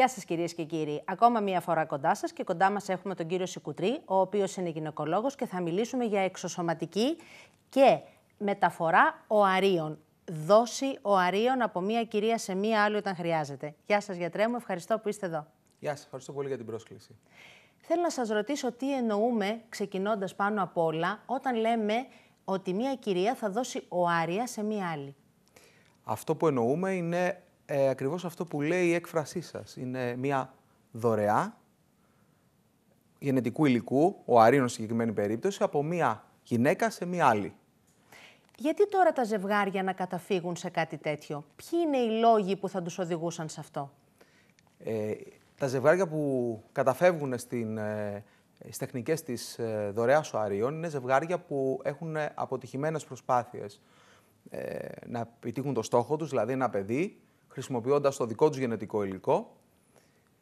Γεια σας κυρίες και κύριοι. Ακόμα μία φορά κοντά σας και κοντά μας έχουμε τον κύριο Συκουτρή, ο οποίος είναι γυναικολόγος και θα μιλήσουμε για εξωσωματική και μεταφορά οαρίων. Δόση οαρίων από μία κυρία σε μία άλλη όταν χρειάζεται. Γεια σας γιατρέ μου, ευχαριστώ που είστε εδώ. Γεια σας, ευχαριστώ πολύ για την πρόσκληση. Θέλω να σας ρωτήσω τι εννοούμε, ξεκινώντας πάνω απ' όλα, όταν λέμε ότι μία κυρία θα δώσει οάρια σε μία άλλη. Αυτό που εννοούμε είναι ακριβώς αυτό που λέει η έκφρασή σας. Είναι μία δωρεά γενετικού υλικού, οαρίων σε συγκεκριμένη περίπτωση, από μία γυναίκα σε μία άλλη. Γιατί τώρα τα ζευγάρια να καταφύγουν σε κάτι τέτοιο? Ποιοι είναι οι λόγοι που θα τους οδηγούσαν σε αυτό? Τα ζευγάρια που καταφεύγουν στις τεχνικές της δωρεάς οαρίων είναι ζευγάρια που έχουν αποτυχημένες προσπάθειες να επιτύχουν το στόχο τους, δηλαδή ένα παιδί, χρησιμοποιώντας το δικό τους γενετικό υλικό.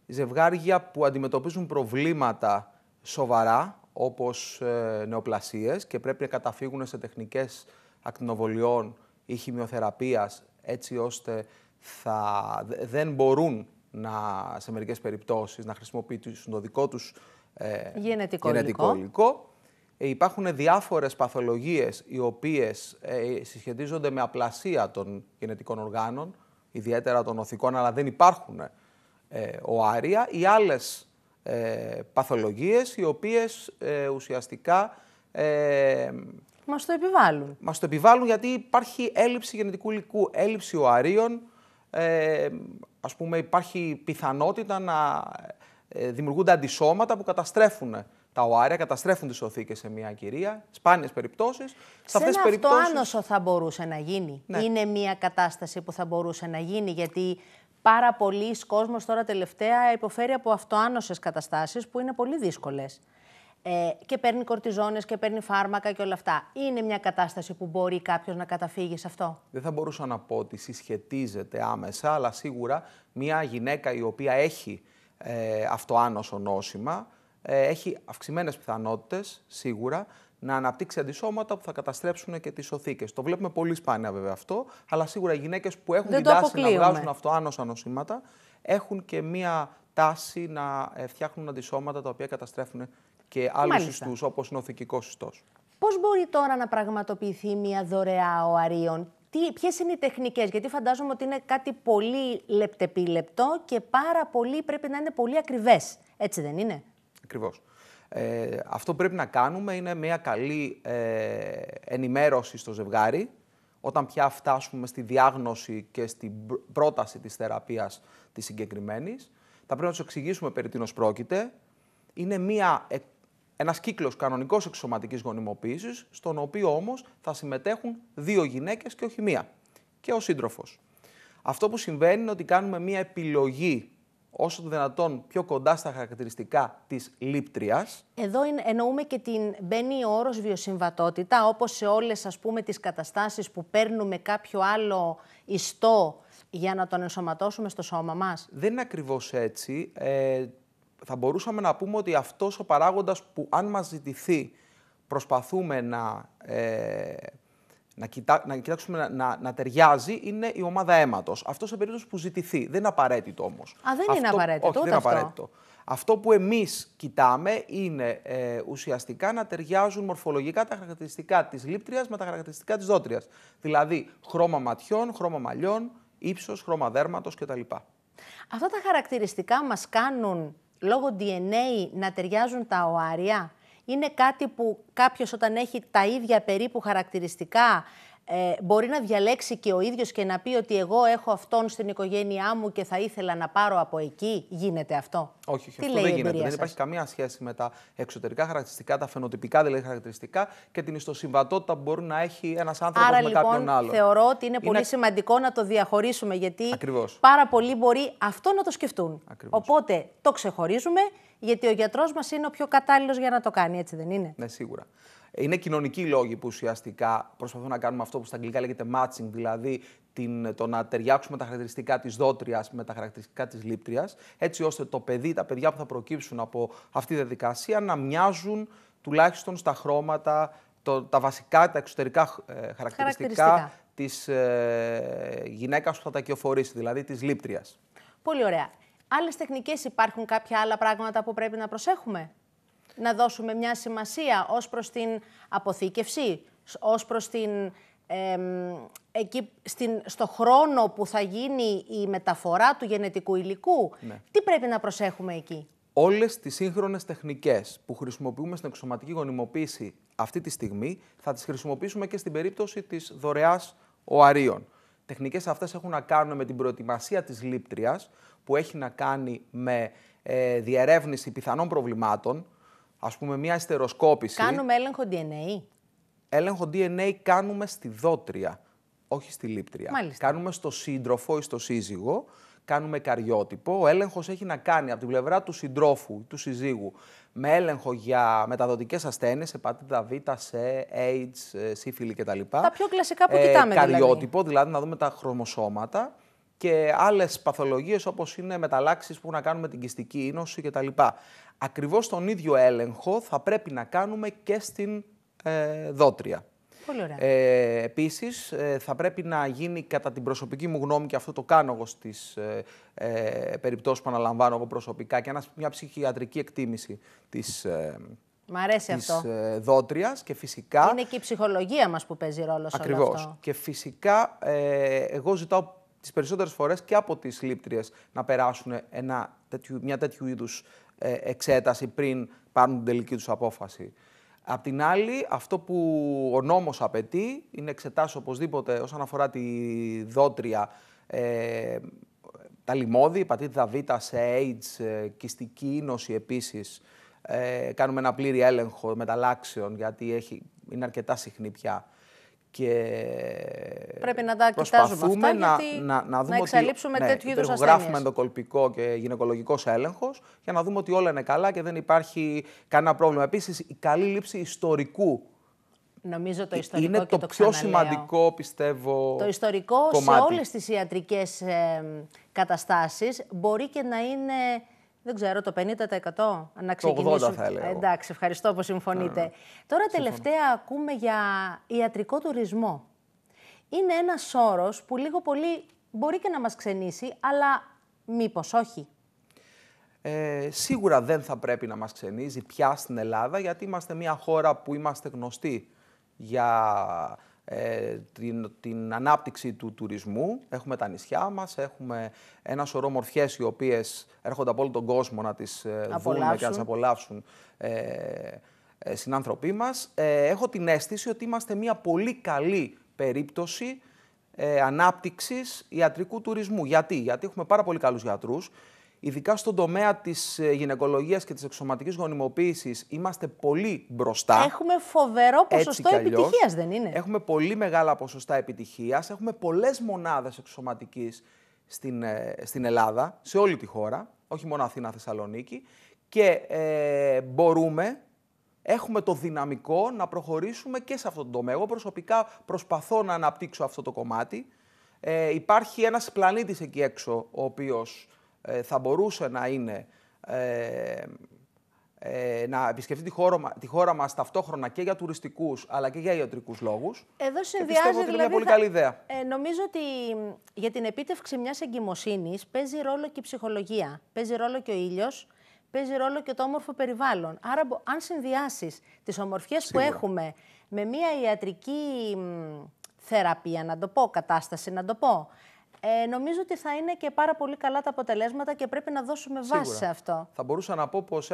Ζευγάρια που αντιμετωπίζουν προβλήματα σοβαρά, όπως νεοπλασίες, και πρέπει να καταφύγουν σε τεχνικές ακτινοβολιών ή χημειοθεραπείας, έτσι ώστε δεν μπορούν σε μερικές περιπτώσεις να χρησιμοποιήσουν το δικό τους γενετικό υλικό. Υπάρχουν διάφορες παθολογίες οι οποίες συσχετίζονται με απλασία των γενετικών οργάνων, ιδιαίτερα των οθικών, αλλά δεν υπάρχουν οάρια, ή άλλες παθολογίες οι οποίες ουσιαστικά μας το επιβάλλουν γιατί υπάρχει έλλειψη γενετικού υλικού, έλλειψη οαρίων. Ας πούμε, υπάρχει πιθανότητα να δημιουργούνται αντισώματα που καταστρέφουν τα οάρια, καταστρέφουν τις οθήκες σε μια κυρία, σπάνιες περιπτώσεις. Σε αυτές ένα αυτοάνωσο θα μπορούσε να γίνει. Ναι. Είναι μια κατάσταση που θα μπορούσε να γίνει, γιατί πάρα πολλοί κόσμος τώρα τελευταία υποφέρει από αυτοάνωσες καταστάσεις που είναι πολύ δύσκολες. Και παίρνει κορτιζόνες και παίρνει φάρμακα και όλα αυτά. Είναι μια κατάσταση που μπορεί κάποιος να καταφύγει σε αυτό? Δεν θα μπορούσα να πω ότι συσχετίζεται άμεσα, αλλά σίγουρα μια γυναίκα η οποία έχει αυτοάνωσο νόσημα έχει αυξημένες πιθανότητες σίγουρα να αναπτύξει αντισώματα που θα καταστρέψουν και τις οθήκες. Το βλέπουμε πολύ σπάνια βέβαια αυτό, αλλά σίγουρα οι γυναίκες που έχουν την τάση να βγάζουν αυτοάνοσα νοσήματα έχουν και μια τάση να φτιάχνουν αντισώματα τα οποία καταστρέφουν και άλλους ιστούς, όπως είναι ο οθηκικός ιστός. Πώς μπορεί τώρα να πραγματοποιηθεί μια δωρεά οαρίων? Ποιες είναι οι τεχνικές? Γιατί φαντάζομαι ότι είναι κάτι πολύ λεπτεπίλεπτο και πάρα πολύ, πρέπει να είναι πολύ ακριβές. Έτσι δεν είναι? Ακριβώς. Αυτό που πρέπει να κάνουμε είναι μια καλή ενημέρωση στο ζευγάρι. Όταν πια φτάσουμε στη διάγνωση και στην πρόταση της θεραπείας της συγκεκριμένης, θα πρέπει να τους εξηγήσουμε περί τίνος πρόκειται. Είναι ένας κύκλος κανονικός εξωσωματικής γονιμοποίησης, στον οποίο όμως θα συμμετέχουν δύο γυναίκες και όχι μία, και ο σύντροφος. Αυτό που συμβαίνει είναι ότι κάνουμε μία επιλογή όσο το δυνατόν πιο κοντά στα χαρακτηριστικά της λήπτριας. Εδώ εννοούμε και μπαίνει ο όρος βιοσυμβατότητα, όπως σε όλες, ας πούμε, τις καταστάσεις που παίρνουμε κάποιο άλλο ιστό για να τον ενσωματώσουμε στο σώμα μας. Δεν είναι ακριβώς έτσι. Θα μπορούσαμε να πούμε ότι αυτός ο παράγοντας που, αν μας ζητηθεί, προσπαθούμε να ταιριάζει, είναι η ομάδα αίματος. Αυτό σε περίπτωση που ζητηθεί. Δεν είναι απαραίτητο όμως. Δεν είναι απαραίτητο. Αυτό που εμείς κοιτάμε είναι ουσιαστικά να ταιριάζουν μορφολογικά τα χαρακτηριστικά της λήπτριας με τα χαρακτηριστικά της δότριας. Δηλαδή χρώμα ματιών, χρώμα μαλλιών, ύψος, χρώμα δέρματος κτλ. Αυτά τα χαρακτηριστικά μας κάνουν, λόγω DNA, να ταιριάζουν τα οάρια. Είναι κάτι που κάποιος, όταν έχει τα ίδια περίπου χαρακτηριστικά, μπορεί να διαλέξει και ο ίδιος και να πει ότι εγώ έχω αυτόν στην οικογένειά μου και θα ήθελα να πάρω από εκεί. Γίνεται αυτό? Όχι, όχι, αυτό δεν γίνεται. Δεν υπάρχει καμία σχέση με τα εξωτερικά χαρακτηριστικά, τα φαινοτυπικά δηλαδή χαρακτηριστικά, και την ιστοσυμβατότητα που μπορεί να έχει ένας άνθρωπος με κάποιον άλλον. Άρα λοιπόν θεωρώ ότι είναι πολύ σημαντικό να το διαχωρίσουμε, γιατί πάρα πολλοί μπορεί αυτό να το σκεφτούν. Οπότε το ξεχωρίζουμε, γιατί ο γιατρός μας είναι ο πιο κατάλληλος για να το κάνει, έτσι δεν είναι? Ναι, σίγουρα. Είναι κοινωνικοί λόγοι που ουσιαστικά προσπαθούν να κάνουμε αυτό που στα αγγλικά λέγεται matching, δηλαδή το να ταιριάξουμε τα χαρακτηριστικά της δότριας με τα χαρακτηριστικά της λήπτριας, έτσι ώστε τα παιδιά που θα προκύψουν από αυτή τη διαδικασία να μοιάζουν τουλάχιστον στα χρώματα, τα βασικά, τα εξωτερικά χαρακτηριστικά της γυναίκας που θα τα κυοφορήσει, δηλαδή της λήπτριας. Πολύ ωραία. Άλλες τεχνικές υπάρχουν, κάποια άλλα πράγματα που πρέπει να προσέχουμε? Να δώσουμε μια σημασία ως προς την αποθήκευση, ως προς την, στο χρόνο που θα γίνει η μεταφορά του γενετικού υλικού. Ναι. Τι πρέπει να προσέχουμε εκεί? Όλες τις σύγχρονες τεχνικές που χρησιμοποιούμε στην εξωματική γονιμοποίηση αυτή τη στιγμή θα τις χρησιμοποιήσουμε και στην περίπτωση της δωρεάς οαρίων. Τεχνικές αυτές έχουν να κάνουν με την προετοιμασία της λήπτριας, που έχει να κάνει με διερεύνηση πιθανών προβλημάτων, ας πούμε μια ιστεροσκόπηση. Κάνουμε έλεγχο DNA. Έλεγχο DNA κάνουμε στη δότρια, όχι στη λήπτρια. Μάλιστα. Κάνουμε στο σύντροφο ή στο σύζυγο, κάνουμε καριότυπο. Ο έλεγχος έχει να κάνει από την πλευρά του συντρόφου, του συζύγου, με έλεγχο για μεταδοτικές ασθένειες, επατήτα Β, σε AIDS, σύφυλλη κτλ. Τα πιο κλασικά που κοιτάμε. Καριότυπο, δηλαδή να δούμε τα χρωμοσώματα και άλλες παθολογίες όπως είναι μεταλλάξεις που να κάνουμε την κυστική ίνωση κτλ. Ακριβώς τον ίδιο έλεγχο θα πρέπει να κάνουμε και στην δότρια. Πολύ ωραία. Επίσης, θα πρέπει να γίνει κατά την προσωπική μου γνώμη, και αυτό το κάνω εγώ στις περιπτώσεις που αναλαμβάνω εγώ προσωπικά, και μια ψυχιατρική εκτίμηση της δότριας. Και φυσικά είναι και η ψυχολογία μας που παίζει ρόλο σε ακριβώς, όλο αυτό. Και φυσικά εγώ ζητάω τις περισσότερες φορές και από τις λήπτριες να περάσουν μια τέτοιου είδους εξέταση πριν πάρουν την τελική τους απόφαση. Απ' την άλλη, αυτό που ο νόμος απαιτεί είναι εξετάσεις οπωσδήποτε όσον αφορά τη δότρια, τα λιμώδη, πατήτητα Β, σε AIDS, κυστική ίνωση επίσης. Κάνουμε ένα πλήρη έλεγχο μεταλλάξεων γιατί είναι αρκετά συχνή πια. Και πρέπει να τα κοιτάζουμε αυτά, γιατί να εξαλείψουμε τέτοιου είδους ασθένειες. Γράφουμε ενδοκολπικό και γυναικολογικός έλεγχος για να δούμε ότι όλα είναι καλά και δεν υπάρχει κανένα πρόβλημα. Επίσης, η καλή λήψη ιστορικού. Νομίζω το ιστορικό είναι το πιο σημαντικό, πιστεύω. Το ιστορικό κομμάτι. Σε όλες τις ιατρικές καταστάσεις μπορεί και να είναι, δεν ξέρω, το 50%. Να ξεκινήσουμε. Το 80% θα έλεγα. Εντάξει, ευχαριστώ που συμφωνείτε. Ναι. Τώρα τελευταία ακούμε για ιατρικό τουρισμό. Είναι ένας όρος που λίγο πολύ μπορεί και να μας ξενήσει, αλλά μήπως όχι? Σίγουρα δεν θα πρέπει να μας ξενίζει πια στην Ελλάδα, γιατί είμαστε μια χώρα που είμαστε γνωστοί για την ανάπτυξη του τουρισμού. Έχουμε τα νησιά μας, έχουμε ένα σωρό μορφιές οι οποίες έρχονται από όλο τον κόσμο να τις δουν και να τις απολαύσουν συνάνθρωποι μας. Έχω την αίσθηση ότι είμαστε μια πολύ καλή περίπτωση ανάπτυξης ιατρικού τουρισμού. Γιατί έχουμε πάρα πολύ καλούς γιατρούς, ειδικά στον τομέα της γυναικολογίας και της εξωματικής γονιμοποίησης είμαστε πολύ μπροστά. Έχουμε φοβερό ποσοστό επιτυχίας, δεν είναι? Έχουμε πολύ μεγάλα ποσοστά επιτυχίας. Έχουμε πολλές μονάδες εξωματικής στην Ελλάδα, σε όλη τη χώρα, όχι μόνο Αθήνα, Θεσσαλονίκη. Και έχουμε το δυναμικό να προχωρήσουμε και σε αυτό το τομέα. Εγώ προσωπικά προσπαθώ να αναπτύξω αυτό το κομμάτι. Υπάρχει ένας πλανήτης εκεί έξω, ο οποίος θα μπορούσε να είναι να επισκεφτεί τη χώρα μας ταυτόχρονα και για τουριστικούς αλλά και για ιατρικούς λόγους. Εδώ συνδυάζει, πιστεύω ότι είναι μια πολύ καλή ιδέα. Νομίζω ότι για την επίτευξη μιας εγκυμοσύνης παίζει ρόλο και η ψυχολογία, παίζει ρόλο και ο ήλιος, παίζει ρόλο και το όμορφο περιβάλλον. Άρα αν συνδυάσεις τις ομορφιές που έχουμε με μια ιατρική θεραπεία, να το πω, κατάσταση να το πω, νομίζω ότι θα είναι και πάρα πολύ καλά τα αποτελέσματα και πρέπει να δώσουμε βάση σε αυτό. Θα μπορούσα να πω πως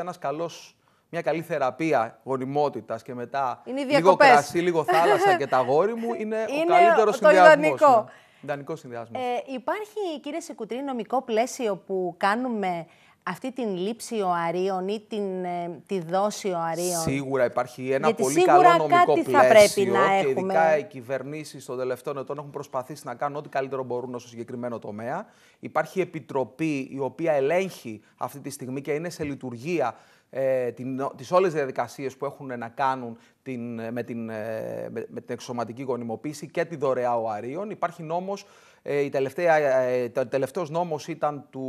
μια καλή θεραπεία γονιμότητας και μετά λίγο κρασί, λίγο θάλασσα και τα αγόρι μου είναι ο καλύτερος συνδυασμός. Ιδανικό συνδυασμός. Υπάρχει, κύριε Συκουτρή, νομικό πλαίσιο που κάνουμε αυτή την λήψη οαρίων ή τη δόση οαρίων? Σίγουρα υπάρχει ένα πολύ καλό νομικό πλαίσιο. Θα πρέπει να και ειδικά οι κυβερνήσεις των τελευταίων ετών έχουν προσπαθήσει να κάνουν ό,τι καλύτερο μπορούν στο συγκεκριμένο τομέα. Υπάρχει επιτροπή η οποία ελέγχει αυτή τη στιγμή και είναι σε λειτουργία τις όλες τις διαδικασίες που έχουν να κάνουν με την εξωματική γονιμοποίηση και τη δωρεά οαρίων. Υπάρχει νόμος, ο τελευταίος νόμος ήταν του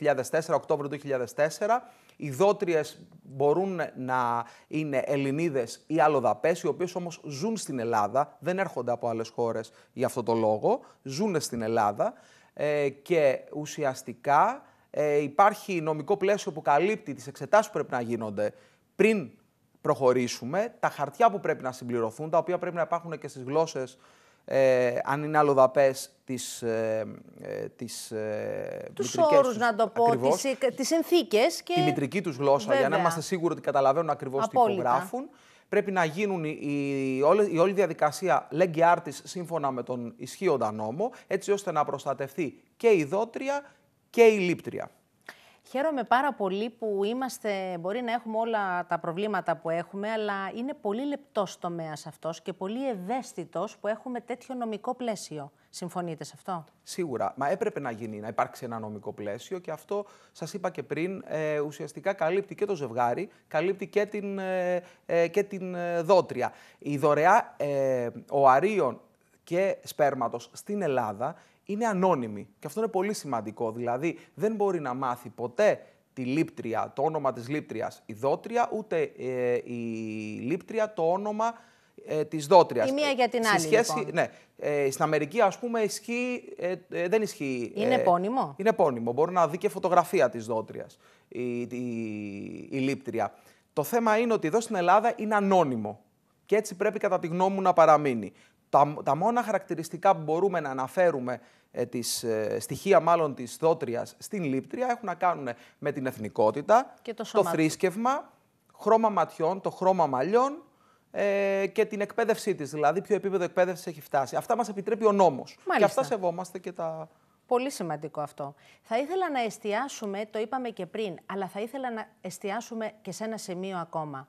2004, Οκτώβριο 2004. Οι δότριες μπορούν να είναι Ελληνίδες ή Αλλοδαπές, οι οποίες όμως ζουν στην Ελλάδα, δεν έρχονται από άλλες χώρες για αυτό το λόγο, ζουν στην Ελλάδα και ουσιαστικά υπάρχει νομικό πλαίσιο που καλύπτει τις εξετάσεις που πρέπει να γίνονται πριν προχωρήσουμε, τα χαρτιά που πρέπει να συμπληρωθούν, τα οποία πρέπει να υπάρχουν και στις γλώσσες, αν είναι αλλοδαπές, τους όρους, να το πω, τις συνθήκες και τη μητρική τους γλώσσα, βέβαια, για να είμαστε σίγουροι ότι καταλαβαίνουν ακριβώς τι υπογράφουν. Πρέπει να γίνουν η όλη διαδικασία lege artis σύμφωνα με τον ισχύοντα νόμο, έτσι ώστε να προστατευτεί και η δότρια και η λήπτρια. Χαίρομαι πάρα πολύ που είμαστε, μπορεί να έχουμε όλα τα προβλήματα που έχουμε, αλλά είναι πολύ λεπτός τομέας αυτός και πολύ ευαίσθητος που έχουμε τέτοιο νομικό πλαίσιο. Συμφωνείτε σε αυτό? Σίγουρα. Μα έπρεπε να γίνει, να υπάρξει ένα νομικό πλαίσιο και αυτό, σας είπα και πριν, ουσιαστικά καλύπτει και το ζευγάρι, καλύπτει και την δότρια. Η δωρεά οαρίων και σπέρματος στην Ελλάδα είναι ανώνυμη και αυτό είναι πολύ σημαντικό. Δηλαδή δεν μπορεί να μάθει ποτέ τη λήπτρια, το όνομα της λήπτριας η δότρια, ούτε η λήπτρια το όνομα της δότριας. Η μία για την άλλη, λοιπόν. Ναι. Στην Αμερική, ας πούμε, ισχύει, δεν ισχύει. Είναι επώνυμο. Είναι επώνυμο. Μπορεί να δει και φωτογραφία της δότριας η λήπτρια. Το θέμα είναι ότι εδώ στην Ελλάδα είναι ανώνυμο και έτσι πρέπει κατά τη γνώμη μου να παραμείνει. Τα μόνα χαρακτηριστικά που μπορούμε να αναφέρουμε, στοιχεία μάλλον της δότριας στην λήπτρια, έχουν να κάνουν με την εθνικότητα, και το θρήσκευμα, χρώμα ματιών, το χρώμα μαλλιών και την εκπαίδευσή της, δηλαδή ποιο επίπεδο εκπαίδευσης έχει φτάσει. Αυτά μας επιτρέπει ο νόμος. Μάλιστα. Και αυτά σεβόμαστε και τα... Πολύ σημαντικό αυτό. Θα ήθελα να εστιάσουμε, το είπαμε και πριν, αλλά θα ήθελα να εστιάσουμε και σε ένα σημείο ακόμα.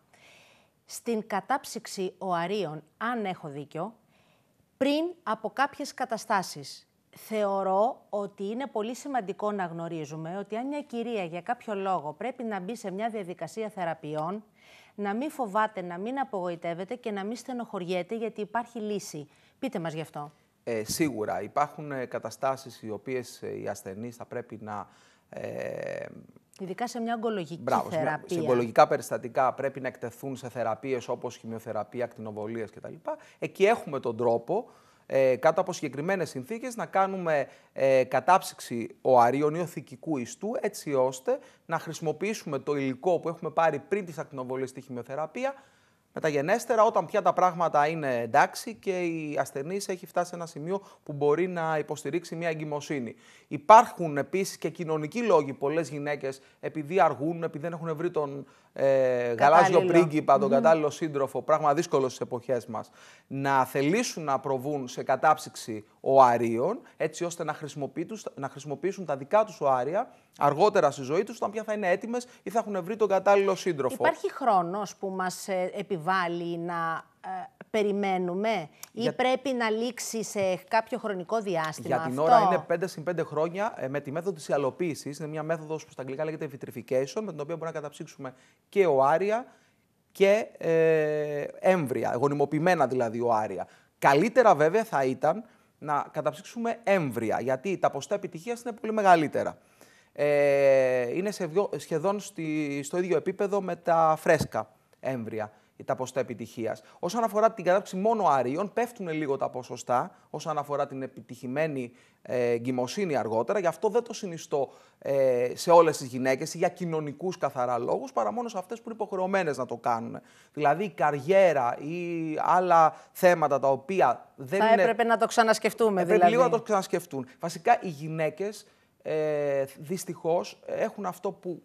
Στην κατάψυξη οαρίων, αν έχω δίκιο, πριν από κάποιες καταστάσεις. Θεωρώ ότι είναι πολύ σημαντικό να γνωρίζουμε ότι αν μια κυρία για κάποιο λόγο πρέπει να μπει σε μια διαδικασία θεραπείων, να μην φοβάται, να μην απογοητεύεται και να μην στενοχωριέται, γιατί υπάρχει λύση. Πείτε μας γι' αυτό. Σίγουρα. Υπάρχουν καταστάσεις οι οποίες οι ασθενείς θα πρέπει να... Ειδικά σε μια ογκολογική θεραπεία. Σε ογκολογικά περιστατικά πρέπει να εκτεθούν σε θεραπείες όπως χημειοθεραπεία, ακτινοβολίες κτλ. Εκεί έχουμε τον τρόπο, κάτω από συγκεκριμένες συνθήκες, να κάνουμε κατάψυξη οαρίων ή οθηκικού ιστού, έτσι ώστε να χρησιμοποιήσουμε το υλικό που έχουμε πάρει πριν τις ακτινοβολίες στη χημειοθεραπεία, μεταγενέστερα, όταν πια τα πράγματα είναι εντάξει και η ασθενής έχει φτάσει σε ένα σημείο που μπορεί να υποστηρίξει μια εγκυμοσύνη. Υπάρχουν επίσης και κοινωνικοί λόγοι. Πολλές γυναίκες, επειδή αργούν, επειδή δεν έχουν βρει τον γαλάζιο πρίγκιπα, τον κατάλληλο σύντροφο, πράγμα δύσκολο στις εποχές μας, να θελήσουν να προβούν σε κατάψυξη οαρίων, έτσι ώστε να χρησιμοποιήσουν τα δικά τους οάρια αργότερα στη ζωή τους, όταν πια θα είναι έτοιμες ή θα έχουν βρει τον κατάλληλο σύντροφο. Υπάρχει χρόνος που μας επιβάλλει να περιμένουμε ή πρέπει να λήξει σε κάποιο χρονικό διάστημα? Για την ώρα είναι 5-5 χρόνια με τη μέθοδο της αλοποίησης. Είναι μια μέθοδος που στα αγγλικά λέγεται vitrification, με την οποία μπορούμε να καταψύξουμε και οάρια και έμβρια, γονιμοποιημένα δηλαδή οάρια. Καλύτερα βέβαια θα ήταν να καταψύξουμε έμβρια, γιατί τα ποσοστά επιτυχίας είναι πολύ μεγαλύτερα. Είναι σχεδόν στο ίδιο επίπεδο με τα φρέσκα έμβρια, τα ποσοστά επιτυχίας. Όσον αφορά την κατάψυξη μόνο οαρίων, πέφτουν λίγο τα ποσοστά όσον αφορά την επιτυχημένη εγκυμοσύνη αργότερα. Γι' αυτό δεν το συνιστώ σε όλες τις γυναίκες ή για κοινωνικούς καθαρά λόγους, παρά μόνο σε αυτές που είναι υποχρεωμένες να το κάνουν. Δηλαδή η καριέρα ή άλλα θέματα τα οποία δεν θα έπρεπε να το ξανασκεφτούμε. Πρέπει λίγο να το ξανασκεφτούν. Βασικά οι γυναίκες δυστυχώς έχουν αυτό που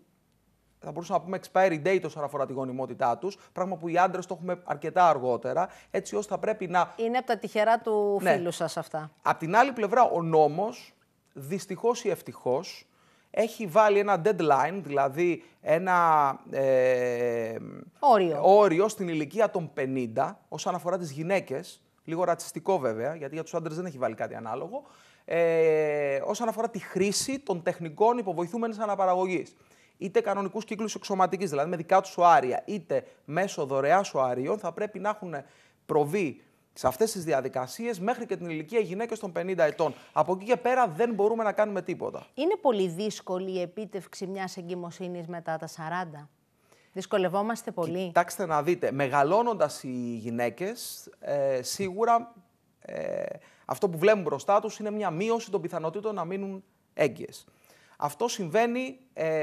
θα μπορούσαμε να πούμε expiry date όσον αφορά τη γονιμότητά τους, πράγμα που οι άντρες το έχουμε αρκετά αργότερα, έτσι ώστε θα πρέπει να... Είναι από τα τυχερά του φίλου σας αυτά. Απ' την άλλη πλευρά, ο νόμος, δυστυχώς ή ευτυχώς, έχει βάλει ένα deadline, δηλαδή ένα όριο στην ηλικία των 50, όσον αφορά τις γυναίκες, λίγο ρατσιστικό βέβαια, γιατί για τους άντρες δεν έχει βάλει κάτι ανάλογο, όσον αφορά τη χρήση των τεχνικών υποβοηθούμενης αναπαραγωγής. Είτε κανονικούς κύκλους εξωματικής, δηλαδή με δικά τους οάρια, είτε μέσω δωρεάς οαρίων, θα πρέπει να έχουν προβεί σε αυτές τις διαδικασίες μέχρι και την ηλικία γυναίκες των 50 ετών. Από εκεί και πέρα δεν μπορούμε να κάνουμε τίποτα. Είναι πολύ δύσκολη η επίτευξη μιας εγκυμοσύνης μετά τα 40. Δυσκολευόμαστε πολύ. Κοιτάξτε να δείτε, μεγαλώνοντας οι γυναίκες, σίγουρα αυτό που βλέπουν μπροστά τους είναι μια μείωση των πιθανότητων να μείνουν έγκυες. Αυτό συμβαίνει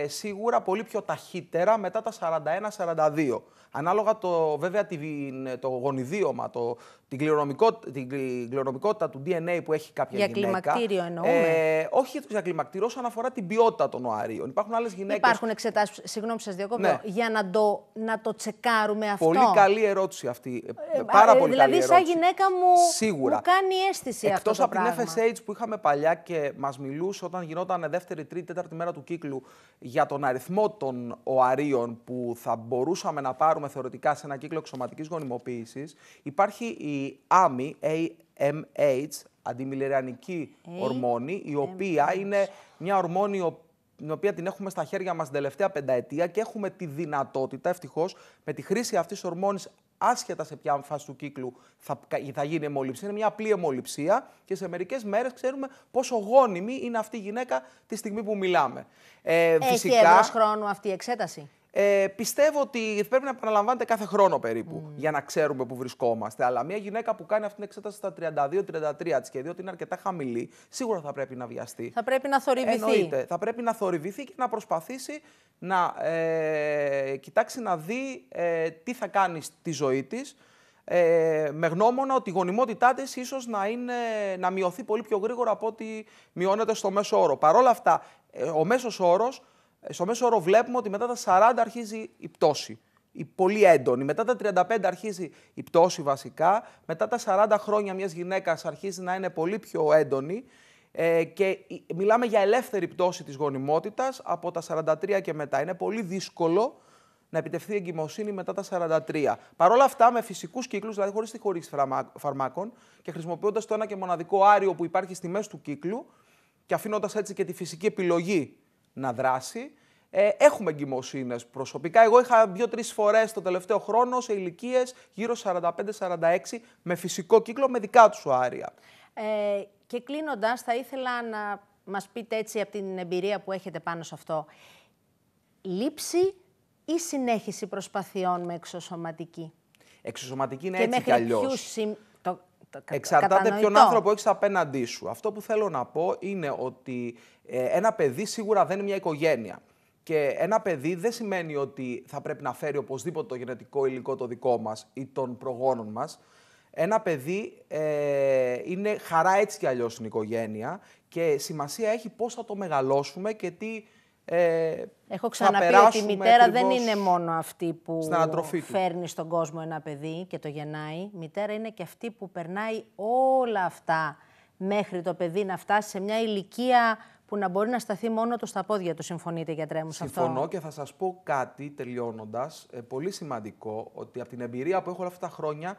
σίγουρα πολύ πιο ταχύτερα μετά τα 41-42. Ανάλογα βέβαια το γονιδίωμα, την κληρονομικότητα του DNA που έχει κάποια γυναίκα. Για κλιμακτήριο εννοούμε. Όχι για κλιμακτήριο, όσον αφορά την ποιότητα των οαρίων. Υπάρχουν άλλες γυναίκες. Υπάρχουν εξετάσεις, συγγνώμη που σας διακόπτω, ναι, για να το τσεκάρουμε αυτό. Πολύ καλή ερώτηση αυτή. Πάρα πολύ δηλαδή, καλή ερώτηση. Δηλαδή, σαν γυναίκα μου κάνει αίσθηση αυτό. Εκτός από την FSH που είχαμε παλιά και μας μιλούσε όταν γινόταν δεύτερη, τρίτη, τέταρτη μέρα του κύκλου για τον αριθμό των οαρίων που θα μπορούσαμε να πάρουμε θεωρητικά σε ένα κύκλο εξωματικής γονιμοποίησης, υπάρχει η AMI, αντιμιλερανική ορμόνη, η οποία είναι μια ορμόνη την οποία την έχουμε στα χέρια μας την τελευταία πενταετία και έχουμε τη δυνατότητα, ευτυχώς, με τη χρήση αυτής της ορμόνης, άσχετα σε ποια φάση του κύκλου θα γίνει αιμοληψία. Είναι μια απλή αιμοληψία και σε μερικές μέρες ξέρουμε πόσο γόνιμη είναι αυτή η γυναίκα τη στιγμή που μιλάμε. Έχει εύρος χρόνου αυτή η εξέταση. Πιστεύω ότι πρέπει να επαναλαμβάνεται κάθε χρόνο περίπου για να ξέρουμε που βρισκόμαστε. Αλλά μια γυναίκα που κάνει αυτή την εξέταση στα 32-33 της και διότι είναι αρκετά χαμηλή, σίγουρα θα πρέπει να βιαστεί. Θα πρέπει να θορυβηθεί. Εννοείται. Θα πρέπει να θορυβηθεί και να προσπαθήσει να κοιτάξει να δει τι θα κάνει στη ζωή της. Με γνώμονα ότι η γονιμότητά της ίσως να μειωθεί πολύ πιο γρήγορα από ό,τι μειώνεται στο μέσο όρο. Παρ' όλα αυτά, στο μέσο όρο βλέπουμε ότι μετά τα 40 αρχίζει η πτώση, η πολύ έντονη. Μετά τα 35 αρχίζει η πτώση βασικά. Μετά τα 40 χρόνια μιας γυναίκας αρχίζει να είναι πολύ πιο έντονη. Και μιλάμε για ελεύθερη πτώση της γονιμότητας από τα 43 και μετά. Είναι πολύ δύσκολο να επιτευχθεί η εγκυμοσύνη μετά τα 43. Παρ' όλα αυτά, με φυσικούς κύκλους, δηλαδή χωρίς τη χορήγηση φαρμάκων και χρησιμοποιώντας το ένα και μοναδικό άριο που υπάρχει στη μέση του κύκλου και αφήνοντας έτσι και τη φυσική επιλογή να δράσει, έχουμε εγκυμοσύνες προσωπικά. Εγώ είχα 2-3 φορές το τελευταίο χρόνο σε ηλικίες γύρω 45-46 με φυσικό κύκλο, με δικά τους οάρια. Και κλείνοντας, θα ήθελα να μας πείτε έτσι από την εμπειρία που έχετε πάνω σε αυτό. Λήψη ή συνέχιση προσπαθειών με εξωσωματική? Εξωσωματική είναι και έτσι κι αλλιώς. Εξαρτάται ποιον άνθρωπο έχεις απέναντί σου. Αυτό που θέλω να πω είναι ότι ένα παιδί σίγουρα δεν είναι μια οικογένεια. Και ένα παιδί δεν σημαίνει ότι θα πρέπει να φέρει οπωσδήποτε το γενετικό υλικό το δικό μας ή των προγόνων μας. Ένα παιδί είναι χαρά έτσι κι αλλιώς στην οικογένεια και σημασία έχει πώς θα το μεγαλώσουμε και τι. Έχω ξαναπεί ότι η μητέρα δεν είναι μόνο αυτή που φέρνει στον κόσμο ένα παιδί και το γεννάει. Η μητέρα είναι και αυτή που περνάει όλα αυτά μέχρι το παιδί να φτάσει σε μια ηλικία που να μπορεί να σταθεί μόνο του στα πόδια του. Συμφωνείτε, γιατρέ μου, σε αυτό? Συμφωνώ και θα σας πω κάτι τελειώνοντας. Πολύ σημαντικό ότι από την εμπειρία που έχω όλα αυτά τα χρόνια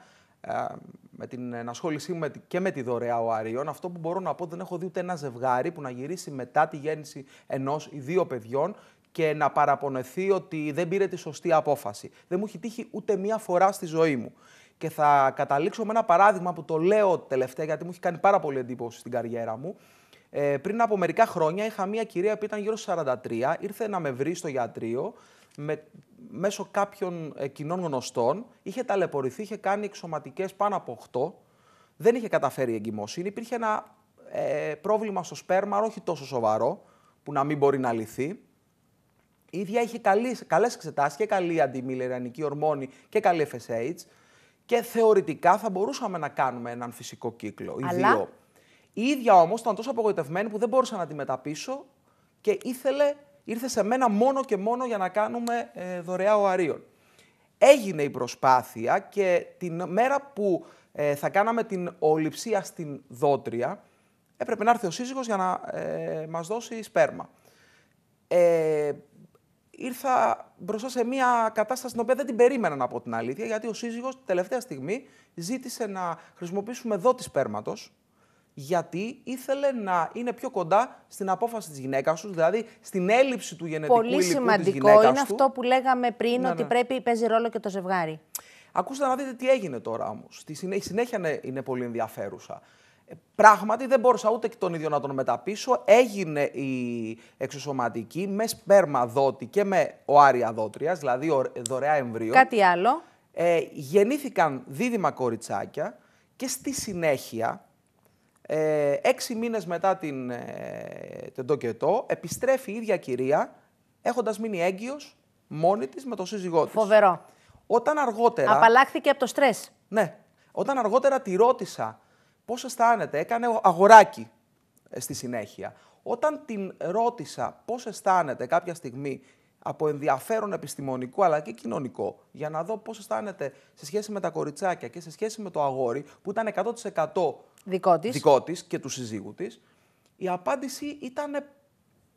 με την ενασχόλησή μου και με τη δωρεά οαρίων, αυτό που μπορώ να πω, δεν έχω δει ούτε ένα ζευγάρι που να γυρίσει μετά τη γέννηση ενός ή δύο παιδιών και να παραπονεθεί ότι δεν πήρε τη σωστή απόφαση. Δεν μου έχει τύχει ούτε μία φορά στη ζωή μου. Και θα καταλήξω με ένα παράδειγμα που το λέω τελευταία, γιατί μου έχει κάνει πάρα πολύ εντύπωση στην καριέρα μου. Πριν από μερικά χρόνια είχα μία κυρία που ήταν γύρω στους 43, ήρθε να με βρει στο γιατρείο, μέσω κάποιων κοινών γνωστών, είχε ταλαιπωρηθεί, είχε κάνει εξωματικές πάνω από 8, δεν είχε καταφέρει η εγκυμοσύνη, υπήρχε ένα πρόβλημα στο σπέρμα, όχι τόσο σοβαρό, που να μην μπορεί να λυθεί. Η ίδια είχε καλές εξετάσεις και καλή αντιμιλερανική ορμόνη και καλή FSH και θεωρητικά θα μπορούσαμε να κάνουμε έναν φυσικό κύκλο, οι δύο. Η ίδια όμως ήταν τόσο απογοητευμένη που δεν μπορούσα να τη μεταπίσω και ήρθε σε μένα μόνο και μόνο για να κάνουμε δωρεά οαρίων. Έγινε η προσπάθεια και την μέρα που θα κάναμε την οληψία στην δότρια, έπρεπε να έρθει ο σύζυγος για να μας δώσει σπέρμα. Ήρθα μπροστά σε μια κατάσταση στην οποία δεν την περίμενα, να πω την αλήθεια, γιατί ο σύζυγος τελευταία στιγμή ζήτησε να χρησιμοποιήσουμε δότη σπέρματος, γιατί ήθελε να είναι πιο κοντά στην απόφαση της γυναίκας του, δηλαδή στην έλλειψη του γενετικού υλικού της γυναίκας του. Πολύ σημαντικό είναι αυτό που λέγαμε πριν, ναι, ότι παίζει ρόλο και το ζευγάρι. Ακούστε να δείτε τι έγινε τώρα όμως. Η συνέχεια είναι πολύ ενδιαφέρουσα. Πράγματι δεν μπόρεσα ούτε και τον ίδιο να τον μεταπίσω. Έγινε η εξωσωματική με σπέρμα δότη και με οάρια δότριας, δηλαδή δωρεά εμβρίο. Κάτι άλλο. Γεννήθηκαν δίδυμα κοριτσάκια και στη συνέχεια 6 μήνες μετά τον τοκετό επιστρέφει η ίδια κυρία έχοντας μείνει έγκυος μόνη της με τον σύζυγό της. Φοβερό. Όταν αργότερα... Απαλλάχθηκε από το στρες. Ναι. Όταν αργότερα τη ρώτησα πώς αισθάνεται, έκανε αγοράκι στη συνέχεια. Όταν την ρώτησα πώς αισθάνεται κάποια στιγμή από ενδιαφέρον επιστημονικό αλλά και κοινωνικό, για να δω πώς αισθάνεται σε σχέση με τα κοριτσάκια και σε σχέση με το αγόρι, που ήταν 100% δικό της και του συζύγου της, η απάντηση ήταν...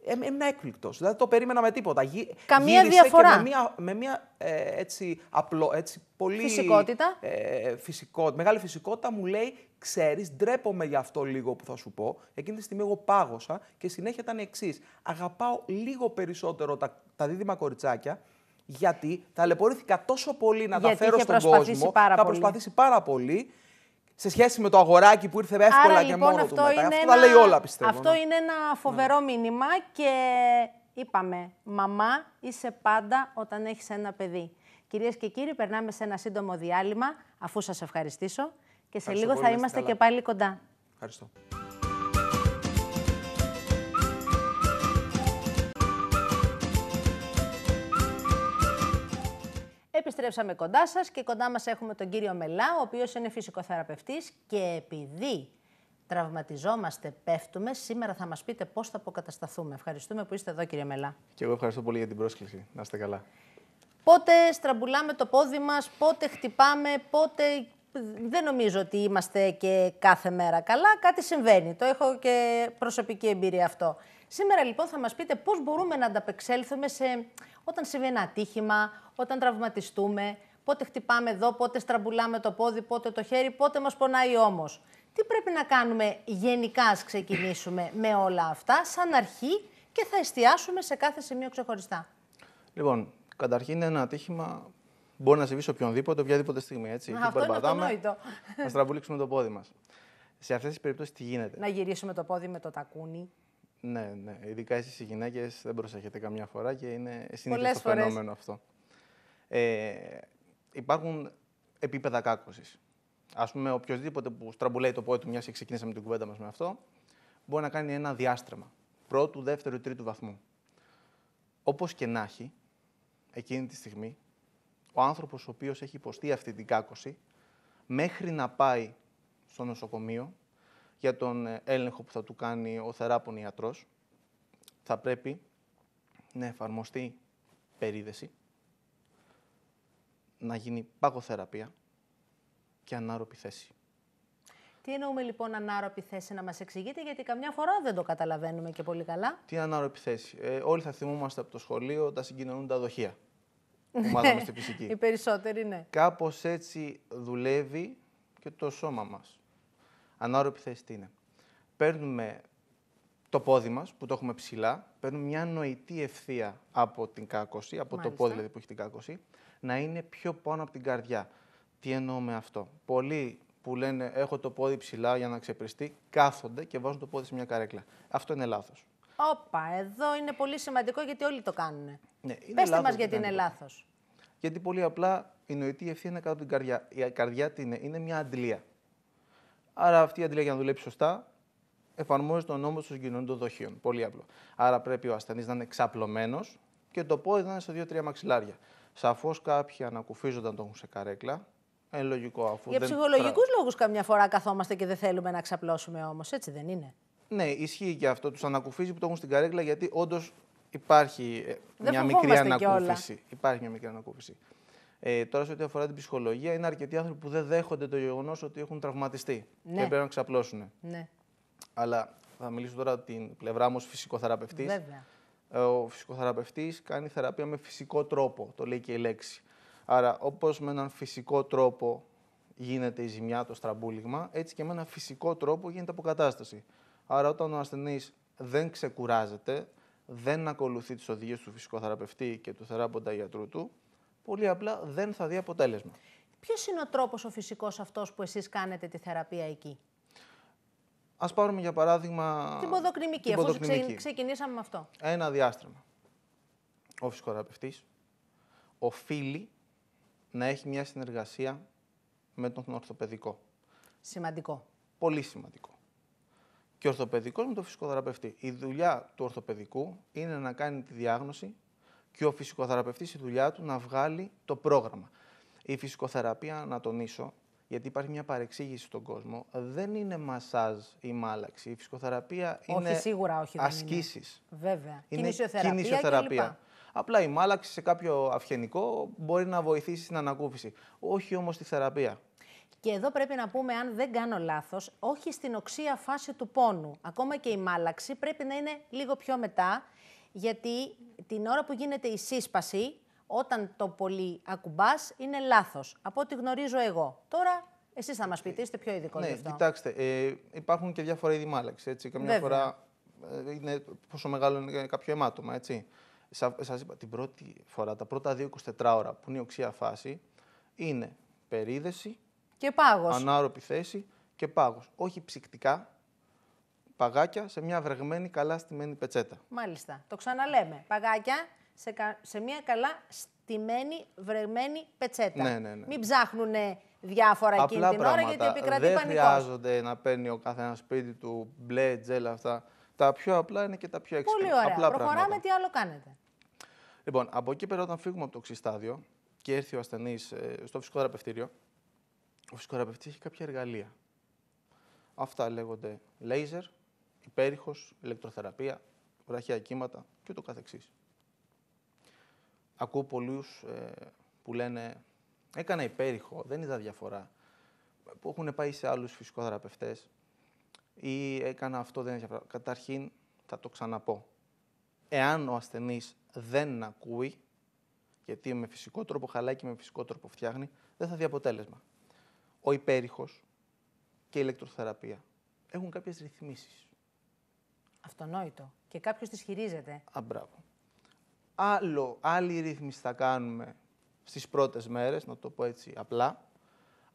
Έμεινε έκπληκτος. Δηλαδή το περίμενα με τίποτα. Καμία διαφορά. Και με μια πολύ φυσικότητα. Μεγάλη φυσικότητα μου λέει: «Ξέρεις, ντρέπομαι για αυτό λίγο που θα σου πω». Εκείνη τη στιγμή εγώ πάγωσα και συνέχεια ήταν εξής. Αγαπάω λίγο περισσότερο τα δίδυμα κοριτσάκια, γιατί ταλαιπωρήθηκα τόσο πολύ να τα φέρω στον κόσμο. Θα προσπαθήσει πάρα πολύ. Σε σχέση με το αγοράκι που ήρθε εύκολα. Άρα, και λοιπόν, μόνο του μετά. Αυτό τα λέει όλα, πιστεύω. Αυτό είναι ένα φοβερό μήνυμα και είπαμε, μαμά είσαι πάντα όταν έχεις ένα παιδί. Κυρίες και κύριοι, περνάμε σε ένα σύντομο διάλειμμα, αφού σας ευχαριστήσω και σε λίγο θα είμαστε και πάλι κοντά. Ευχαριστώ. Επιστρέψαμε κοντά σας και κοντά μας έχουμε τον κύριο Μελά, ο οποίος είναι φυσικοθεραπευτής και επειδή τραυματιζόμαστε, πέφτουμε, σήμερα θα μας πείτε πώς θα αποκατασταθούμε. Ευχαριστούμε που είστε εδώ, κύριε Μελά. Και εγώ ευχαριστώ πολύ για την πρόσκληση. Να είστε καλά. Πότε στραμπουλάμε το πόδι μας, πότε χτυπάμε, πότε... Δεν νομίζω ότι είμαστε και κάθε μέρα καλά. Κάτι συμβαίνει. Το έχω και προσωπική εμπειρία αυτό. Σήμερα λοιπόν θα μας πείτε πώς μπορούμε να ανταπεξέλθουμε όταν συμβεί ένα ατύχημα, όταν τραυματιστούμε, πότε χτυπάμε εδώ, πότε στραμπουλάμε το πόδι, πότε το χέρι, πότε μας πονάει όμως. Τι πρέπει να κάνουμε γενικά, ας ξεκινήσουμε με όλα αυτά, σαν αρχή και θα εστιάσουμε σε κάθε σημείο ξεχωριστά. Λοιπόν, καταρχήν ένα ατύχημα μπορεί να συμβεί σε οποιαδήποτε στιγμή. Έτσι. Αυτό είναι αυτονόητο. Να στραμπουλήξουμε το πόδι μας. Σε αυτές τις περιπτώσεις τι γίνεται? Να γυρίσουμε το πόδι με το τακούνι. Ναι, ναι. Ειδικά εσείς οι γυναίκες δεν προσέχετε καμιά φορά και είναι συνήθως το φαινόμενο αυτό. Υπάρχουν επίπεδα κάκωσης. Ας πούμε, οποιοδήποτε που στραμπουλάει το πόδι του, μιας και ξεκινήσαμε την κουβέντα μας με αυτό, μπορεί να κάνει ένα διάστρεμα πρώτου, δεύτερου, τρίτου βαθμού. Όπως και να έχει, εκείνη τη στιγμή, ο άνθρωπος ο οποίος έχει υποστεί αυτή την κάκωση, μέχρι να πάει στο νοσοκομείο για τον έλεγχο που θα του κάνει ο θεράπων ιατρός, θα πρέπει να εφαρμοστεί περίδεση, να γίνει παγωθεραπεία και ανάρωπη θέση. Τι εννοούμε λοιπόν ανάρωπη θέση, να μας εξηγείτε, γιατί καμιά φορά δεν το καταλαβαίνουμε και πολύ καλά. Τι ανάρωπη θέση? Όλοι θα θυμόμαστε από το σχολείο τα συγκοινωνούντα δοχεία που μάθαμε στη φυσική. Οι περισσότεροι, ναι. Κάπως έτσι δουλεύει και το σώμα μας. Ανάρωπη θέση τι είναι? Παίρνουμε το πόδι μας, που το έχουμε ψηλά, παίρνουμε μια νοητή ευθεία από την κάκωση, από το πόδι δηλαδή που έχει την κάκωση, να είναι πιο πάνω από την καρδιά. Τι εννοώ με αυτό? Πολλοί που λένε έχω το πόδι ψηλά για να ξεπριστεί, κάθονται και βάζουν το πόδι σε μια καρέκλα. Αυτό είναι λάθος. Όπα, εδώ είναι πολύ σημαντικό γιατί όλοι το κάνουν. Ναι, πέστε μας γιατί είναι λάθος. Γιατί πολύ απλά η νοητή ευθεία είναι κάτω από την καρδιά. Η καρδιά τι είναι? Είναι μια αντλία. Άρα αυτή η αντιλία για να δουλέψει σωστά εφαρμόζει τον νόμο των συγκοινωνούντων δοχείων. Πολύ απλό. Άρα πρέπει ο ασθενής να είναι ξαπλωμένος και το πόδι να είναι σε 2-3 μαξιλάρια. Σαφώς κάποιοι ανακουφίζονταν, το έχουν σε καρέκλα. Λογικό, αφού για ψυχολογικούς λόγους καμιά φορά καθόμαστε και δεν θέλουμε να ξαπλώσουμε όμως, έτσι δεν είναι? Ναι, ισχύει και αυτό. Τους ανακουφίζει που το έχουν στην καρέκλα γιατί όντως υπάρχει μια μικρή ανακούφιση. Τώρα, σε ό,τι αφορά την ψυχολογία, είναι αρκετοί άνθρωποι που δεν δέχονται το γεγονός ότι έχουν τραυματιστεί και πρέπει να ξαπλώσουν. Ναι. Αλλά θα μιλήσω τώρα από την πλευρά μου ως φυσικοθεραπευτής. Βέβαια. Ο φυσικοθεραπευτής κάνει θεραπεία με φυσικό τρόπο, το λέει και η λέξη. Άρα, όπως με έναν φυσικό τρόπο γίνεται η ζημιά, το στραμπούλιγμα, έτσι και με έναν φυσικό τρόπο γίνεται αποκατάσταση. Άρα, όταν ο ασθενής δεν ξεκουράζεται, δεν ακολουθεί τις οδηγίες του φυσικοθεραπευτή και του θεράποντα ιατρού του, πολύ απλά δεν θα δει αποτέλεσμα. Ποιος είναι ο τρόπος ο φυσικός αυτός που εσείς κάνετε τη θεραπεία εκεί? Ας πάρουμε για παράδειγμα την ποδοκρημική, αφού ξεκινήσαμε με αυτό. Ένα διάστρεμα. Ο φυσικοθεραπευτής οφείλει να έχει μια συνεργασία με τον ορθοπαιδικό. Σημαντικό. Πολύ σημαντικό. και ορθοπαιδικός με τον φυσικοθεραπευτή. Η δουλειά του ορθοπαιδικού είναι να κάνει τη διάγνωση και ο φυσικοθεραπευτής η δουλειά του να βγάλει το πρόγραμμα. Η φυσικοθεραπεία, να τονίσω, γιατί υπάρχει μια παρεξήγηση στον κόσμο, δεν είναι μασάζ ή μάλαξη. Η φυσικοθεραπεία είναι ασκήσεις. Βέβαια. Κινησιοθεραπεία. Απλά η μάλαξη σε κάποιο αυγενικό μπορεί να βοηθήσει στην ανακούφιση. Όχι όμως τη θεραπεία. Και εδώ πρέπει να πούμε, αν δεν κάνω λάθος, όχι στην οξεία φάση του πόνου. Ακόμα και η μάλαξη πρέπει να είναι λίγο πιο μετά, γιατί την ώρα που γίνεται η σύσπαση, όταν το πολύ ακουμπάς, είναι λάθος. Από ό,τι γνωρίζω εγώ. Τώρα, εσείς θα μας πείτε, είστε πιο ειδικός γι' αυτό. Ναι, κοιτάξτε, υπάρχουν και διάφορα είδη μάλαξη, έτσι. Καμιά φορά είναι πόσο μεγάλο είναι κάποιο αιμάτωμα, έτσι. Σας είπα, την πρώτη φορά, τα πρώτα 24 ώρα που είναι η οξεία φάση, είναι περίδεση και πάγος. Ανάρωπη θέση και πάγος. Όχι ψυκτικά, παγάκια σε μια βρεγμένη, καλά στημένη πετσέτα. Μάλιστα. Το ξαναλέμε. Παγάκια σε μια καλά στημένη, βρεγμένη πετσέτα. Ναι, ναι, ναι. Μην ψάχνουνε διάφορα εκείνη την ώρα, γιατί επικρατεί πανικός. Δεν χρειάζονται να παίρνει ο καθένας σπίτι του μπλε, τζέλ, αυτά. Τα πιο απλά είναι και τα πιο έξυπνα. Πολύ ωραία. Απλά προχωράμε, πράγματα. Τι άλλο κάνετε. Λοιπόν, από εκεί πέρα, όταν φύγουμε από το οξυστάδιο και έρθει ο ασθενής στο φυσικοθεραπευτήριο, ο φυσικοθεραπευτής έχει κάποια εργαλεία. Αυτά λέγονται λέιζερ, υπέρηχος, ηλεκτροθεραπεία, βραχιά κύματα και ούτω καθεξής. Ακούω πολλούς που λένε «έκανα υπέρηχο, δεν είδα διαφορά», που έχουν πάει σε άλλους φυσικοθεραπευτές ή «έκανα αυτό, δεν είδα διαφορά». Καταρχήν, θα το ξαναπώ. Εάν ο ασθενής δεν ακούει, γιατί με φυσικό τρόπο χαλάει και με φυσικό τρόπο φτιάχνει, δεν θα δει αποτέλεσμα. Ο υπέρηχος και η ηλεκτροθεραπεία έχουν κάποιες ρυθμίσεις. Αυτονόητο. Και κάποιος τις χειρίζεται. Α, μπράβο. Άλλη ρύθμιση θα κάνουμε στις πρώτες μέρες, να το πω έτσι απλά.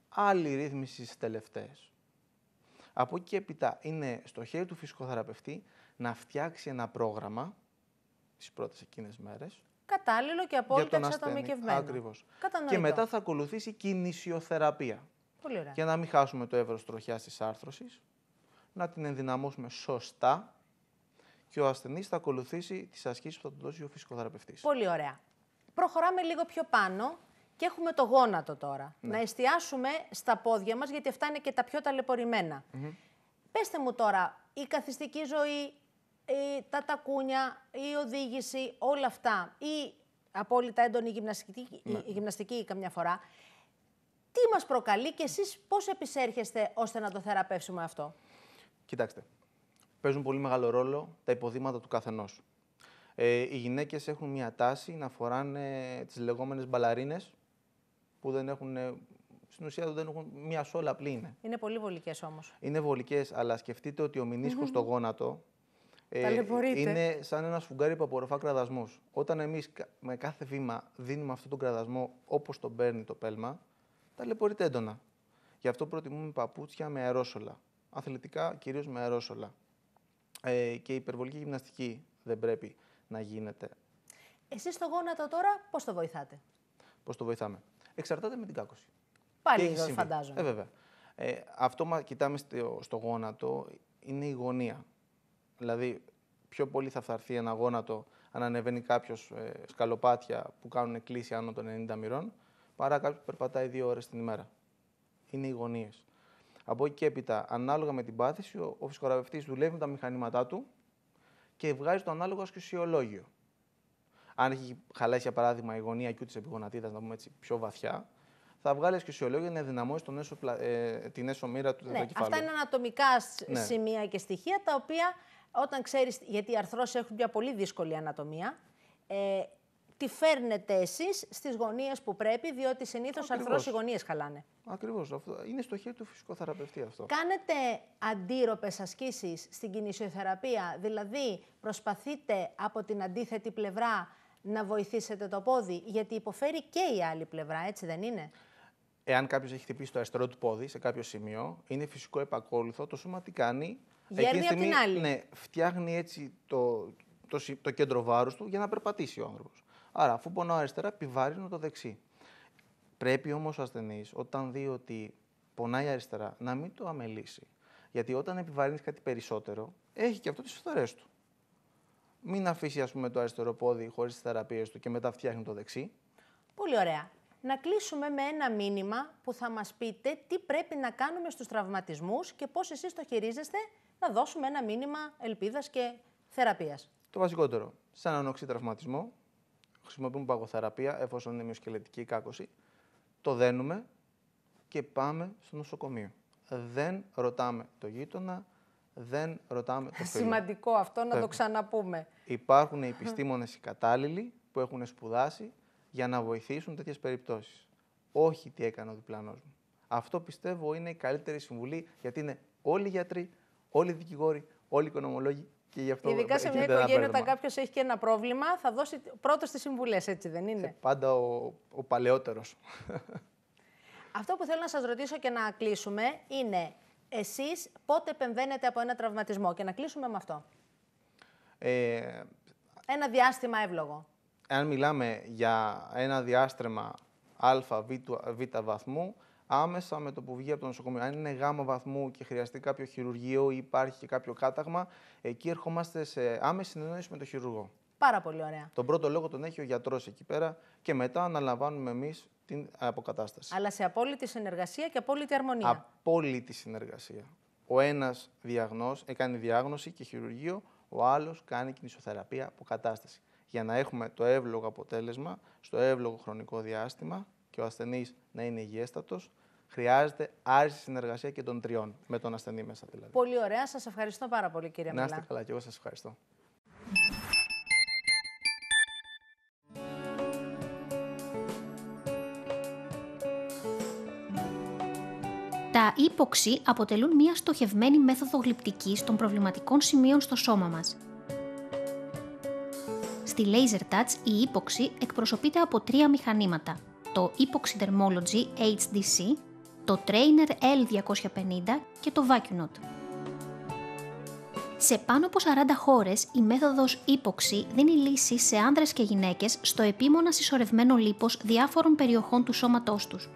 Άλλη ρύθμιση στις τελευταίες. Από εκεί και έπειτα είναι στο χέρι του φυσικοθεραπευτή να φτιάξει ένα πρόγραμμα τις πρώτες εκείνες μέρες. Κατάλληλο και απόλυτα εξατομικευμένο. Ακριβώς. Και μετά θα ακολουθήσει κινησιοθεραπεία. Πολύ ωραία. Για να μην χάσουμε το εύρος τροχιάς της άρθρωσης, να την ενδυναμώσουμε σωστά και ο ασθενής θα ακολουθήσει τις ασκήσεις που θα του δώσει ο φυσικοθεραπευτής. Πολύ ωραία. Προχωράμε λίγο πιο πάνω και έχουμε το γόνατο τώρα. Ναι. Να εστιάσουμε στα πόδια μας, γιατί αυτά είναι και τα πιο ταλαιπωρημένα. Πέστε μου τώρα, η καθιστική ζωή, τα τακούνια, η οδήγηση, όλα αυτά, ή απόλυτα έντονη γυμναστική, γυμναστική καμιά φορά, τι μας προκαλεί και εσείς πώς επισέρχεστε ώστε να το θεραπεύσουμε αυτό? Κοιτάξτε, παίζουν πολύ μεγάλο ρόλο τα υποδήματα του καθενός. Οι γυναίκες έχουν μια τάση να φοράνε τις λεγόμενες μπαλαρίνες, που δεν έχουν, στην ουσία δεν έχουν, μια σόλα απλή είναι. Είναι πολύ βολικές όμως. Είναι βολικές, αλλά σκεφτείτε ότι ο μηνίσκος στο γόνατο είναι σαν ένα σφουγγάρι που απορροφά κραδασμούς. Όταν εμείς με κάθε βήμα δίνουμε αυτόν τον κραδασμό όπως τον παίρνει το πέλμα, ταλαιπωρείται έντονα. Γι' αυτό προτιμούμε παπούτσια με αερόσολα. Αθλητικά, κυρίως με αερόσολα. Και η υπερβολική γυμναστική δεν πρέπει να γίνεται. Εσείς το γόνατο τώρα πώς το βοηθάτε? Πώς το βοηθάμε? Εξαρτάται με την κάκωση. Πάλι εδώ φαντάζομαι. Βέβαια. Αυτό που κοιτάμε στο γόνατο είναι η γωνία. Δηλαδή, πιο πολύ θα φθαρθεί ένα γόνατο αν ανεβαίνει κάποιος σκαλοπάτια που κάνουν κλίση άνω των 90 μοιρών, παρά κάποιος που περπατάει 2 ώρες την ημέρα. Είναι οι γωνίες. Από εκεί και έπειτα, ανάλογα με την πάθηση, ο φυσικοθεραπευτής δουλεύει με τα μηχανήματά του και βγάζει το ανάλογο ασκησιολόγιο. Αν έχει χαλάσει, για παράδειγμα, η γωνία Q της επιγονατίδας, να πούμε έτσι πιο βαθιά, θα βγάλει ασκησιολόγιο για να ενδυναμώσει την έσω μοίρα του τετρακεφάλου. Αυτά είναι ανατομικά σημεία και στοιχεία, τα οποία όταν ξέρεις, γιατί οι αρθρώσεις έχουν μια πολύ δύσκολη ανατομία. Τη φέρνετε εσείς στις γωνίες που πρέπει, διότι συνήθως αρθρώσεις οι γωνίες χαλάνε. Ακριβώς. Αυτό είναι στο χέρι του φυσικοθεραπευτή αυτό. Κάνετε αντίρροπες ασκήσεις στην κινησιοθεραπεία, δηλαδή προσπαθείτε από την αντίθετη πλευρά να βοηθήσετε το πόδι, γιατί υποφέρει και η άλλη πλευρά, έτσι δεν είναι? Εάν κάποιος έχει χτυπήσει το αριστερό του πόδι σε κάποιο σημείο, είναι φυσικό επακόλουθο, το σώμα τι κάνει? Γέρνει από την άλλη. Ναι, φτιάχνει έτσι το κέντρο βάρους του για να περπατήσει ο άνθρωπος. Άρα, αφού πονάω αριστερά, επιβαρύνω το δεξί. Πρέπει όμως ο ασθενής, όταν δει ότι πονάει αριστερά, να μην το αμελήσει. Γιατί όταν επιβαρύνεις κάτι περισσότερο, έχει και αυτό τις φθορές του. Μην αφήσει, ας πούμε, το αριστερό πόδι χωρίς τις θεραπείες του και μετά φτιάχνει το δεξί. Πολύ ωραία. Να κλείσουμε με ένα μήνυμα που θα μας πείτε τι πρέπει να κάνουμε στους τραυματισμούς και πώς εσείς το χειρίζεστε, να δώσουμε ένα μήνυμα ελπίδας και θεραπείας. Το βασικότερο, σε έναν οξύ τραυματισμό, χρησιμοποιούμε παγωθεραπεία εφόσον είναι μυοσκελετική κάκωση, το δένουμε και πάμε στο νοσοκομείο. Δεν ρωτάμε το γείτονα, δεν ρωτάμε το φίλο. Σημαντικό αυτό να το ξαναπούμε. Υπάρχουν οι επιστήμονες κατάλληλοι που έχουν σπουδάσει για να βοηθήσουν τέτοιες περιπτώσεις. Όχι τι έκανε ο διπλανός μου. Αυτό πιστεύω είναι η καλύτερη συμβουλή, γιατί είναι όλοι γιατροί, όλοι δικηγόροι, όλοι οικονομολόγοι. Και γι' αυτό ειδικά σε μια οικογένεια, όταν κάποιος έχει και ένα πρόβλημα, θα δώσει πρώτος τις συμβουλές, έτσι δεν είναι? Πάντα ο παλαιότερος. Αυτό που θέλω να σας ρωτήσω και να κλείσουμε είναι εσείς πότε επεμβαίνετε από ένα τραυματισμό, και να κλείσουμε με αυτό. Ένα διάστημα εύλογο. Αν μιλάμε για ένα διάστρεμα α, β βαθμού, άμεσα με το που βγει από το νοσοκομείο. Αν είναι γ βαθμού και χρειαστεί κάποιο χειρουργείο ή υπάρχει και κάποιο κάταγμα, εκεί ερχόμαστε σε άμεση συνεννόηση με τον χειρουργό. Πάρα πολύ ωραία. Τον πρώτο λόγο τον έχει ο γιατρός εκεί πέρα και μετά αναλαμβάνουμε εμείς την αποκατάσταση. Αλλά σε απόλυτη συνεργασία και απόλυτη αρμονία. Απόλυτη συνεργασία. Ο ένας κάνει διάγνωση και χειρουργείο, ο άλλος κάνει κινησιοθεραπεία, αποκατάσταση. Για να έχουμε το εύλογο αποτέλεσμα στο εύλογο χρονικό διάστημα και ο ασθενής να είναι υγιέστατος, χρειάζεται άριστη συνεργασία και των τριών, με τον ασθενή μέσα δηλαδή. Πολύ ωραία. Σας ευχαριστώ πάρα πολύ, κύριε Μελά. Να είστε καλά, και εγώ σας ευχαριστώ. Τα ύποξι αποτελούν μια στοχευμένη μέθοδο γλυπτικής των προβληματικών σημείων στο σώμα μας. Στη Laser Touch η ύποξη εκπροσωπείται από τρία μηχανήματα. Το Hypoxi Dermology HDC, το Trainer L250 και το Vacunote. Σε πάνω από 40 χώρες η μέθοδος Hypoxi δίνει λύση σε άνδρες και γυναίκες στο επίμονα συσσωρευμένο λίπος διάφορων περιοχών του σώματός τους.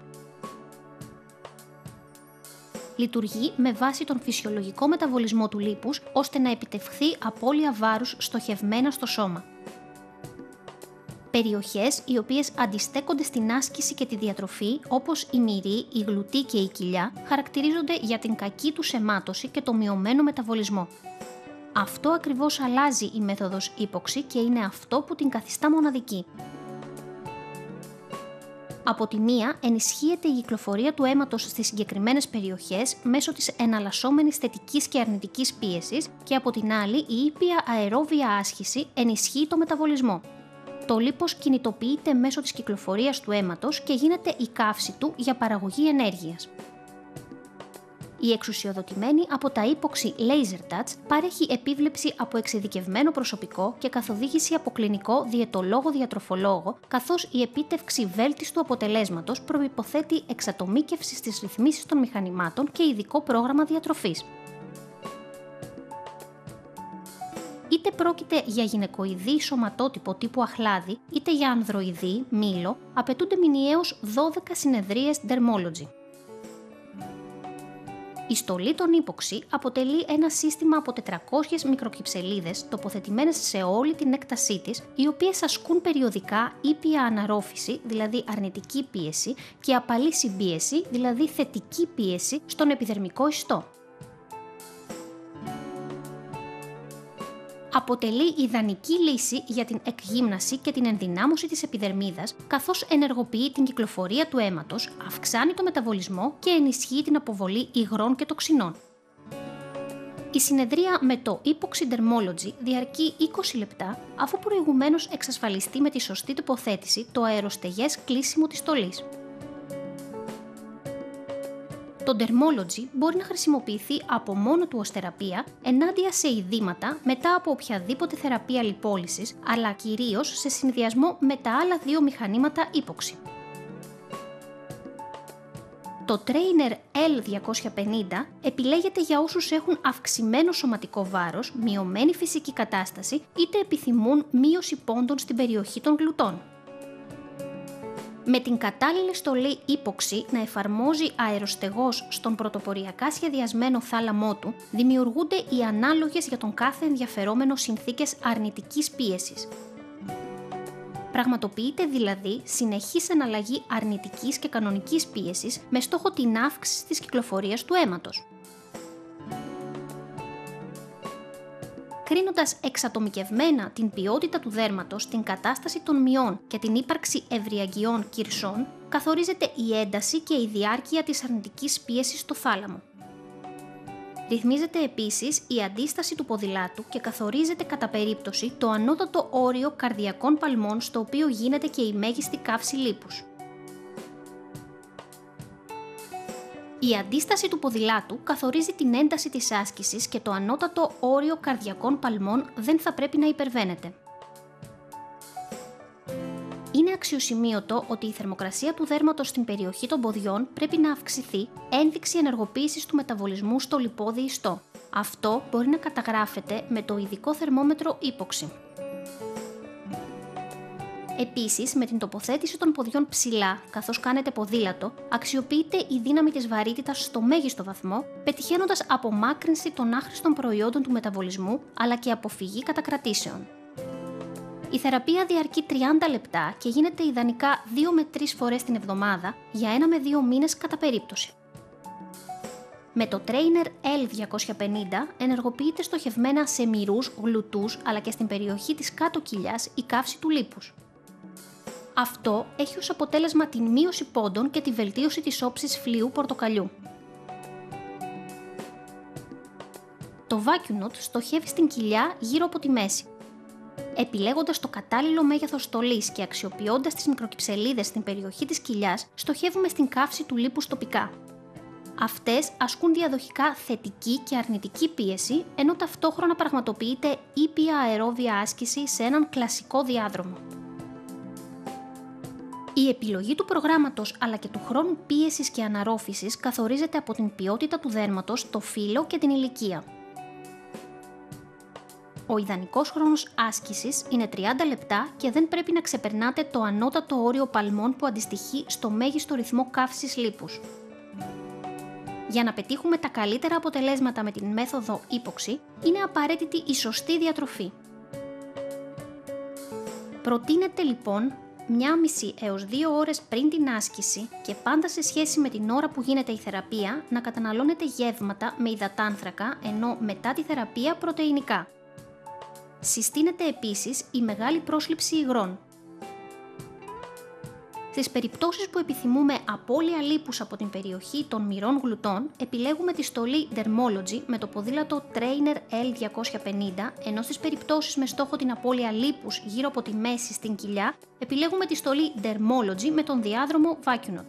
Λειτουργεί με βάση τον φυσιολογικό μεταβολισμό του λίπους ώστε να επιτευχθεί απώλεια βάρους στοχευμένα στο σώμα. Περιοχές οι οποίες αντιστέκονται στην άσκηση και τη διατροφή, όπως η μυρή, η γλουτί και η κοιλιά, χαρακτηρίζονται για την κακή τους αιμάτωση και το μειωμένο μεταβολισμό. Αυτό ακριβώς αλλάζει η μέθοδος ύποξη και είναι αυτό που την καθιστά μοναδική. Από τη μία, ενισχύεται η κυκλοφορία του αίματος στις συγκεκριμένες περιοχές μέσω της εναλλασσόμενης θετικής και αρνητικής πίεσης και από την άλλη, η ήπια αερόβια άσκηση ενισχύει το μεταβολισμό. Το λίπος κινητοποιείται μέσω της κυκλοφορίας του αίματος και γίνεται η καύση του για παραγωγή ενέργειας. Η εξουσιοδοτημένη από τα ύποξη Laser Touch παρέχει επίβλεψη από εξειδικευμένο προσωπικό και καθοδήγηση από κλινικό διαιτολόγο-διατροφολόγο, καθώς η επίτευξη βέλτιστου αποτελέσματος προϋποθέτει εξατομίκευση στις ρυθμίσεις των μηχανημάτων και ειδικό πρόγραμμα διατροφής. Είτε πρόκειται για γυναικοειδή σωματότυπο τύπου αχλάδι, είτε για ανδροειδή μήλο, απαιτούνται μηνιαίως 12 συνεδρίες dermology. Η στολή των ύποξη αποτελεί ένα σύστημα από 400 μικροκυψελίδες τοποθετημένες σε όλη την έκτασή της, οι οποίες ασκούν περιοδικά ήπια αναρρόφηση, δηλαδή αρνητική πίεση, και απαλή συμπίεση, δηλαδή θετική πίεση, στον επιδερμικό ιστό. Αποτελεί ιδανική λύση για την εκγύμναση και την ενδυνάμωση της επιδερμίδας, καθώς ενεργοποιεί την κυκλοφορία του αίματος, αυξάνει το μεταβολισμό και ενισχύει την αποβολή υγρών και τοξινών. Η συνεδρία με το Hypoxi Dermology διαρκεί 20 λεπτά, αφού προηγουμένως εξασφαλιστεί με τη σωστή τοποθέτηση το αεροστεγές κλείσιμο της στολής. Το Dermology μπορεί να χρησιμοποιηθεί από μόνο του ως θεραπεία ενάντια σε ειδήματα μετά από οποιαδήποτε θεραπεία λιπόλυσης, αλλά κυρίως σε συνδυασμό με τα άλλα δύο μηχανήματα ύποξη. Το Trainer L250 επιλέγεται για όσους έχουν αυξημένο σωματικό βάρος, μειωμένη φυσική κατάσταση, είτε επιθυμούν μείωση πόντων στην περιοχή των γλουτών. με την κατάλληλη στολή ύποξη να εφαρμόζει αεροστεγός στον πρωτοποριακά σχεδιασμένο θάλαμό του, δημιουργούνται οι ανάλογες για τον κάθε ενδιαφερόμενο συνθήκες αρνητικής πίεσης. Πραγματοποιείται δηλαδή συνεχής αναλλαγή αρνητικής και κανονικής πίεσης με στόχο την αύξηση της κυκλοφορίας του αίματος. Κρίνοντας εξατομικευμένα την ποιότητα του δέρματος, την κατάσταση των μειών και την ύπαρξη ευρυαγγειών κυρσών, καθορίζεται η ένταση και η διάρκεια της αρνητικής πίεσης στο θάλαμο. Ρυθμίζεται επίσης η αντίσταση του ποδηλάτου και καθορίζεται κατά περίπτωση το ανώτατο όριο καρδιακών παλμών, στο οποίο γίνεται και η μέγιστη καύση λίπους. Η αντίσταση του ποδηλάτου καθορίζει την ένταση της άσκησης και το ανώτατο όριο καρδιακών παλμών δεν θα πρέπει να υπερβαίνεται. Είναι αξιοσημείωτο ότι η θερμοκρασία του δέρματος στην περιοχή των ποδιών πρέπει να αυξηθεί, ένδειξη ενεργοποίησης του μεταβολισμού στο λιπόδι ιστό. Αυτό μπορεί να καταγράφεται με το ειδικό θερμόμετρο ύποξη. Επίσης, με την τοποθέτηση των ποδιών ψηλά, καθώς κάνετε ποδήλατο, αξιοποιείται η δύναμη της βαρύτητας στο μέγιστο βαθμό, πετυχαίνοντας απομάκρυνση των άχρηστων προϊόντων του μεταβολισμού, αλλά και αποφυγή κατακρατήσεων. Η θεραπεία διαρκεί 30 λεπτά και γίνεται ιδανικά 2 με 3 φορές την εβδομάδα για 1 με 2 μήνες κατά περίπτωση. Με το Trainer L250 ενεργοποιείται στοχευμένα σε μυρούς, γλουτούς, αλλά και στην περιοχή της κάτω κοιλιάς η καύση του λίπους. Αυτό έχει ως αποτέλεσμα την μείωση πόντων και τη βελτίωση της όψης φλοιού πορτοκαλιού. Το Vacuum Knot στοχεύει στην κοιλιά γύρω από τη μέση. Επιλέγοντας το κατάλληλο μέγεθος στολής και αξιοποιώντας τις μικροκυψελίδες στην περιοχή της κοιλιάς, στοχεύουμε στην καύση του λίπους τοπικά. Αυτές ασκούν διαδοχικά θετική και αρνητική πίεση, ενώ ταυτόχρονα πραγματοποιείται ήπια αερόβια άσκηση σε έναν κλασικό διάδρομο. Η επιλογή του προγράμματος αλλά και του χρόνου πίεσης και αναρρόφησης καθορίζεται από την ποιότητα του δέρματος, το φύλο και την ηλικία. Ο ιδανικός χρόνος άσκησης είναι 30 λεπτά και δεν πρέπει να ξεπερνάτε το ανώτατο όριο παλμών που αντιστοιχεί στο μέγιστο ρυθμό καύσης λίπους. Για να πετύχουμε τα καλύτερα αποτελέσματα με την μέθοδο ύποξη, είναι απαραίτητη η σωστή διατροφή. Προτείνεται λοιπόν 1,5 έως 2 ώρες πριν την άσκηση και πάντα σε σχέση με την ώρα που γίνεται η θεραπεία να καταναλώνετε γεύματα με υδατάνθρακα, ενώ μετά τη θεραπεία πρωτεϊνικά. Συστήνεται επίσης η μεγάλη πρόσληψη υγρών. Στις περιπτώσεις που επιθυμούμε απώλεια λίπους από την περιοχή των μυρών γλουτών, επιλέγουμε τη στολή Dermology με το ποδήλατο Trainer L250, ενώ στις περιπτώσεις με στόχο την απώλεια λίπους γύρω από τη μέση στην κοιλιά, επιλέγουμε τη στολή Dermology με τον διάδρομο Vacuum Knot.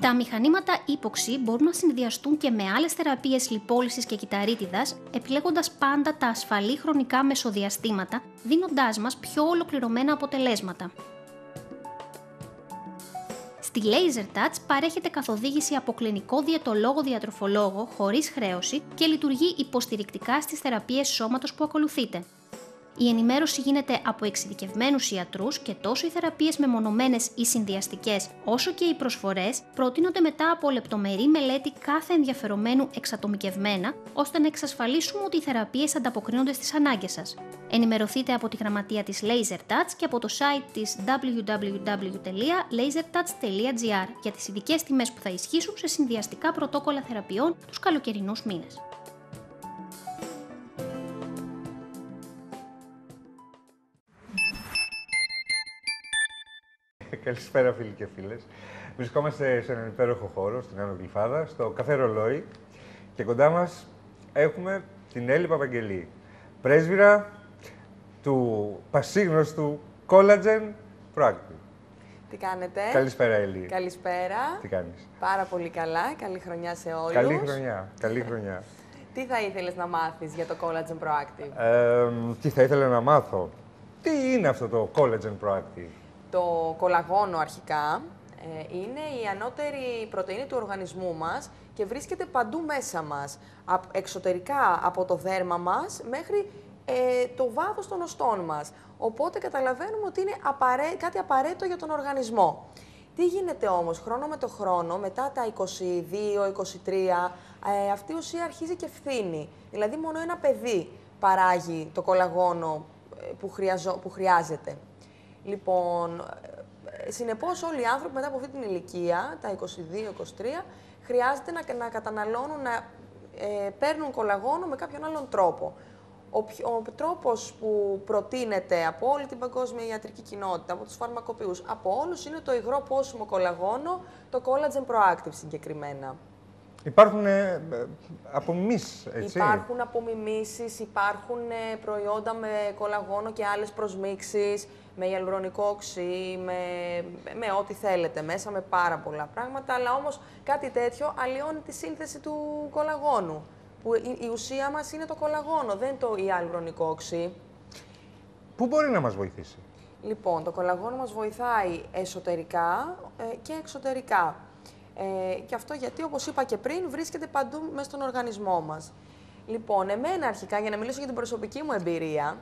Τα μηχανήματα ύποξη μπορούν να συνδυαστούν και με άλλες θεραπείες λιπόλυσης και κυταρίτιδας, επιλέγοντας πάντα τα ασφαλή χρονικά μεσοδιαστήματα, δίνοντάς μας πιο ολοκληρωμένα αποτελέσματα. Στη Laser Touch παρέχεται καθοδήγηση από κλινικό διαιτολόγο-διατροφολόγο χωρίς χρέωση και λειτουργεί υποστηρικτικά στις θεραπείες σώματος που ακολουθείτε. Η ενημέρωση γίνεται από εξειδικευμένους ιατρούς και τόσο οι θεραπείες μεμονωμένες ή συνδυαστικές, όσο και οι προσφορές προτείνονται μετά από λεπτομερή μελέτη κάθε ενδιαφερομένου εξατομικευμένα, ώστε να εξασφαλίσουμε ότι οι θεραπείες ανταποκρίνονται στις ανάγκες σας. Ενημερωθείτε από τη γραμματεία της Laser Touch και από το site της www.lasertouch.gr για τις ειδικές τιμές που θα ισχύσουν σε συνδυαστικά πρωτόκολλα θεραπείων τους καλοκαιρινούς μήνες. Καλησπέρα φίλοι και φίλες. Βρισκόμαστε σε έναν υπέροχο χώρο, στην Άνω Γλυφάδα, στο Καφέ Ρολόι και κοντά μας έχουμε την Έλλη Παπαγγελή, πρέσβυρα του πασίγνωστου Collagen Proactive. Τι κάνετε? Καλησπέρα Έλλη. Καλησπέρα. Τι κάνεις? Πάρα πολύ καλά. Καλή χρονιά σε όλους. Καλή χρονιά. Καλή χρονιά. Τι θα ήθελες να μάθεις για το Collagen Proactive? Τι θα ήθελα να μάθω? Τι είναι αυτό το Collagen Proactive? Το κολαγόνο αρχικά είναι η ανώτερη πρωτεΐνη του οργανισμού μας και βρίσκεται παντού μέσα μας, εξωτερικά από το δέρμα μας μέχρι το βάθος των οστών μας. Οπότε καταλαβαίνουμε ότι είναι κάτι απαραίτητο για τον οργανισμό. Τι γίνεται όμως χρόνο με το χρόνο, μετά τα 22-23, αυτή η ουσία αρχίζει και φθήνει. Δηλαδή μόνο ένα παιδί παράγει το κολαγόνο που χρειάζεται. Λοιπόν, συνεπώς όλοι οι άνθρωποι μετά από αυτή την ηλικία, τα 22-23, χρειάζεται να καταναλώνουν, να παίρνουν κολαγόνο με κάποιον άλλον τρόπο. Ο τρόπος που προτείνεται από όλη την παγκόσμια ιατρική κοινότητα, από τους φαρμακοποιούς, από όλους, είναι το υγρό πόσιμο κολαγόνο, το Collagen Proactive συγκεκριμένα. Υπάρχουν απομιμήσεις, έτσι. Υπάρχουν απομιμήσεις, υπάρχουν προϊόντα με κολαγόνο και άλλες προσμίξεις, με γυαλουρονικό οξύ, με ό,τι θέλετε μέσα, με πάρα πολλά πράγματα, αλλά όμως κάτι τέτοιο αλλοιώνει τη σύνθεση του κολαγόνου. Που η ουσία μας είναι το κολαγόνο, δεν το γυαλουρονικό οξύ. Πού μπορεί να μας βοηθήσει? Λοιπόν, το κολαγόνο μας βοηθάει εσωτερικά και εξωτερικά. Και αυτό γιατί, όπως είπα και πριν, βρίσκεται παντού μέσα στον οργανισμό μας. Λοιπόν, εμένα αρχικά, για να μιλήσω για την προσωπική μου εμπειρία,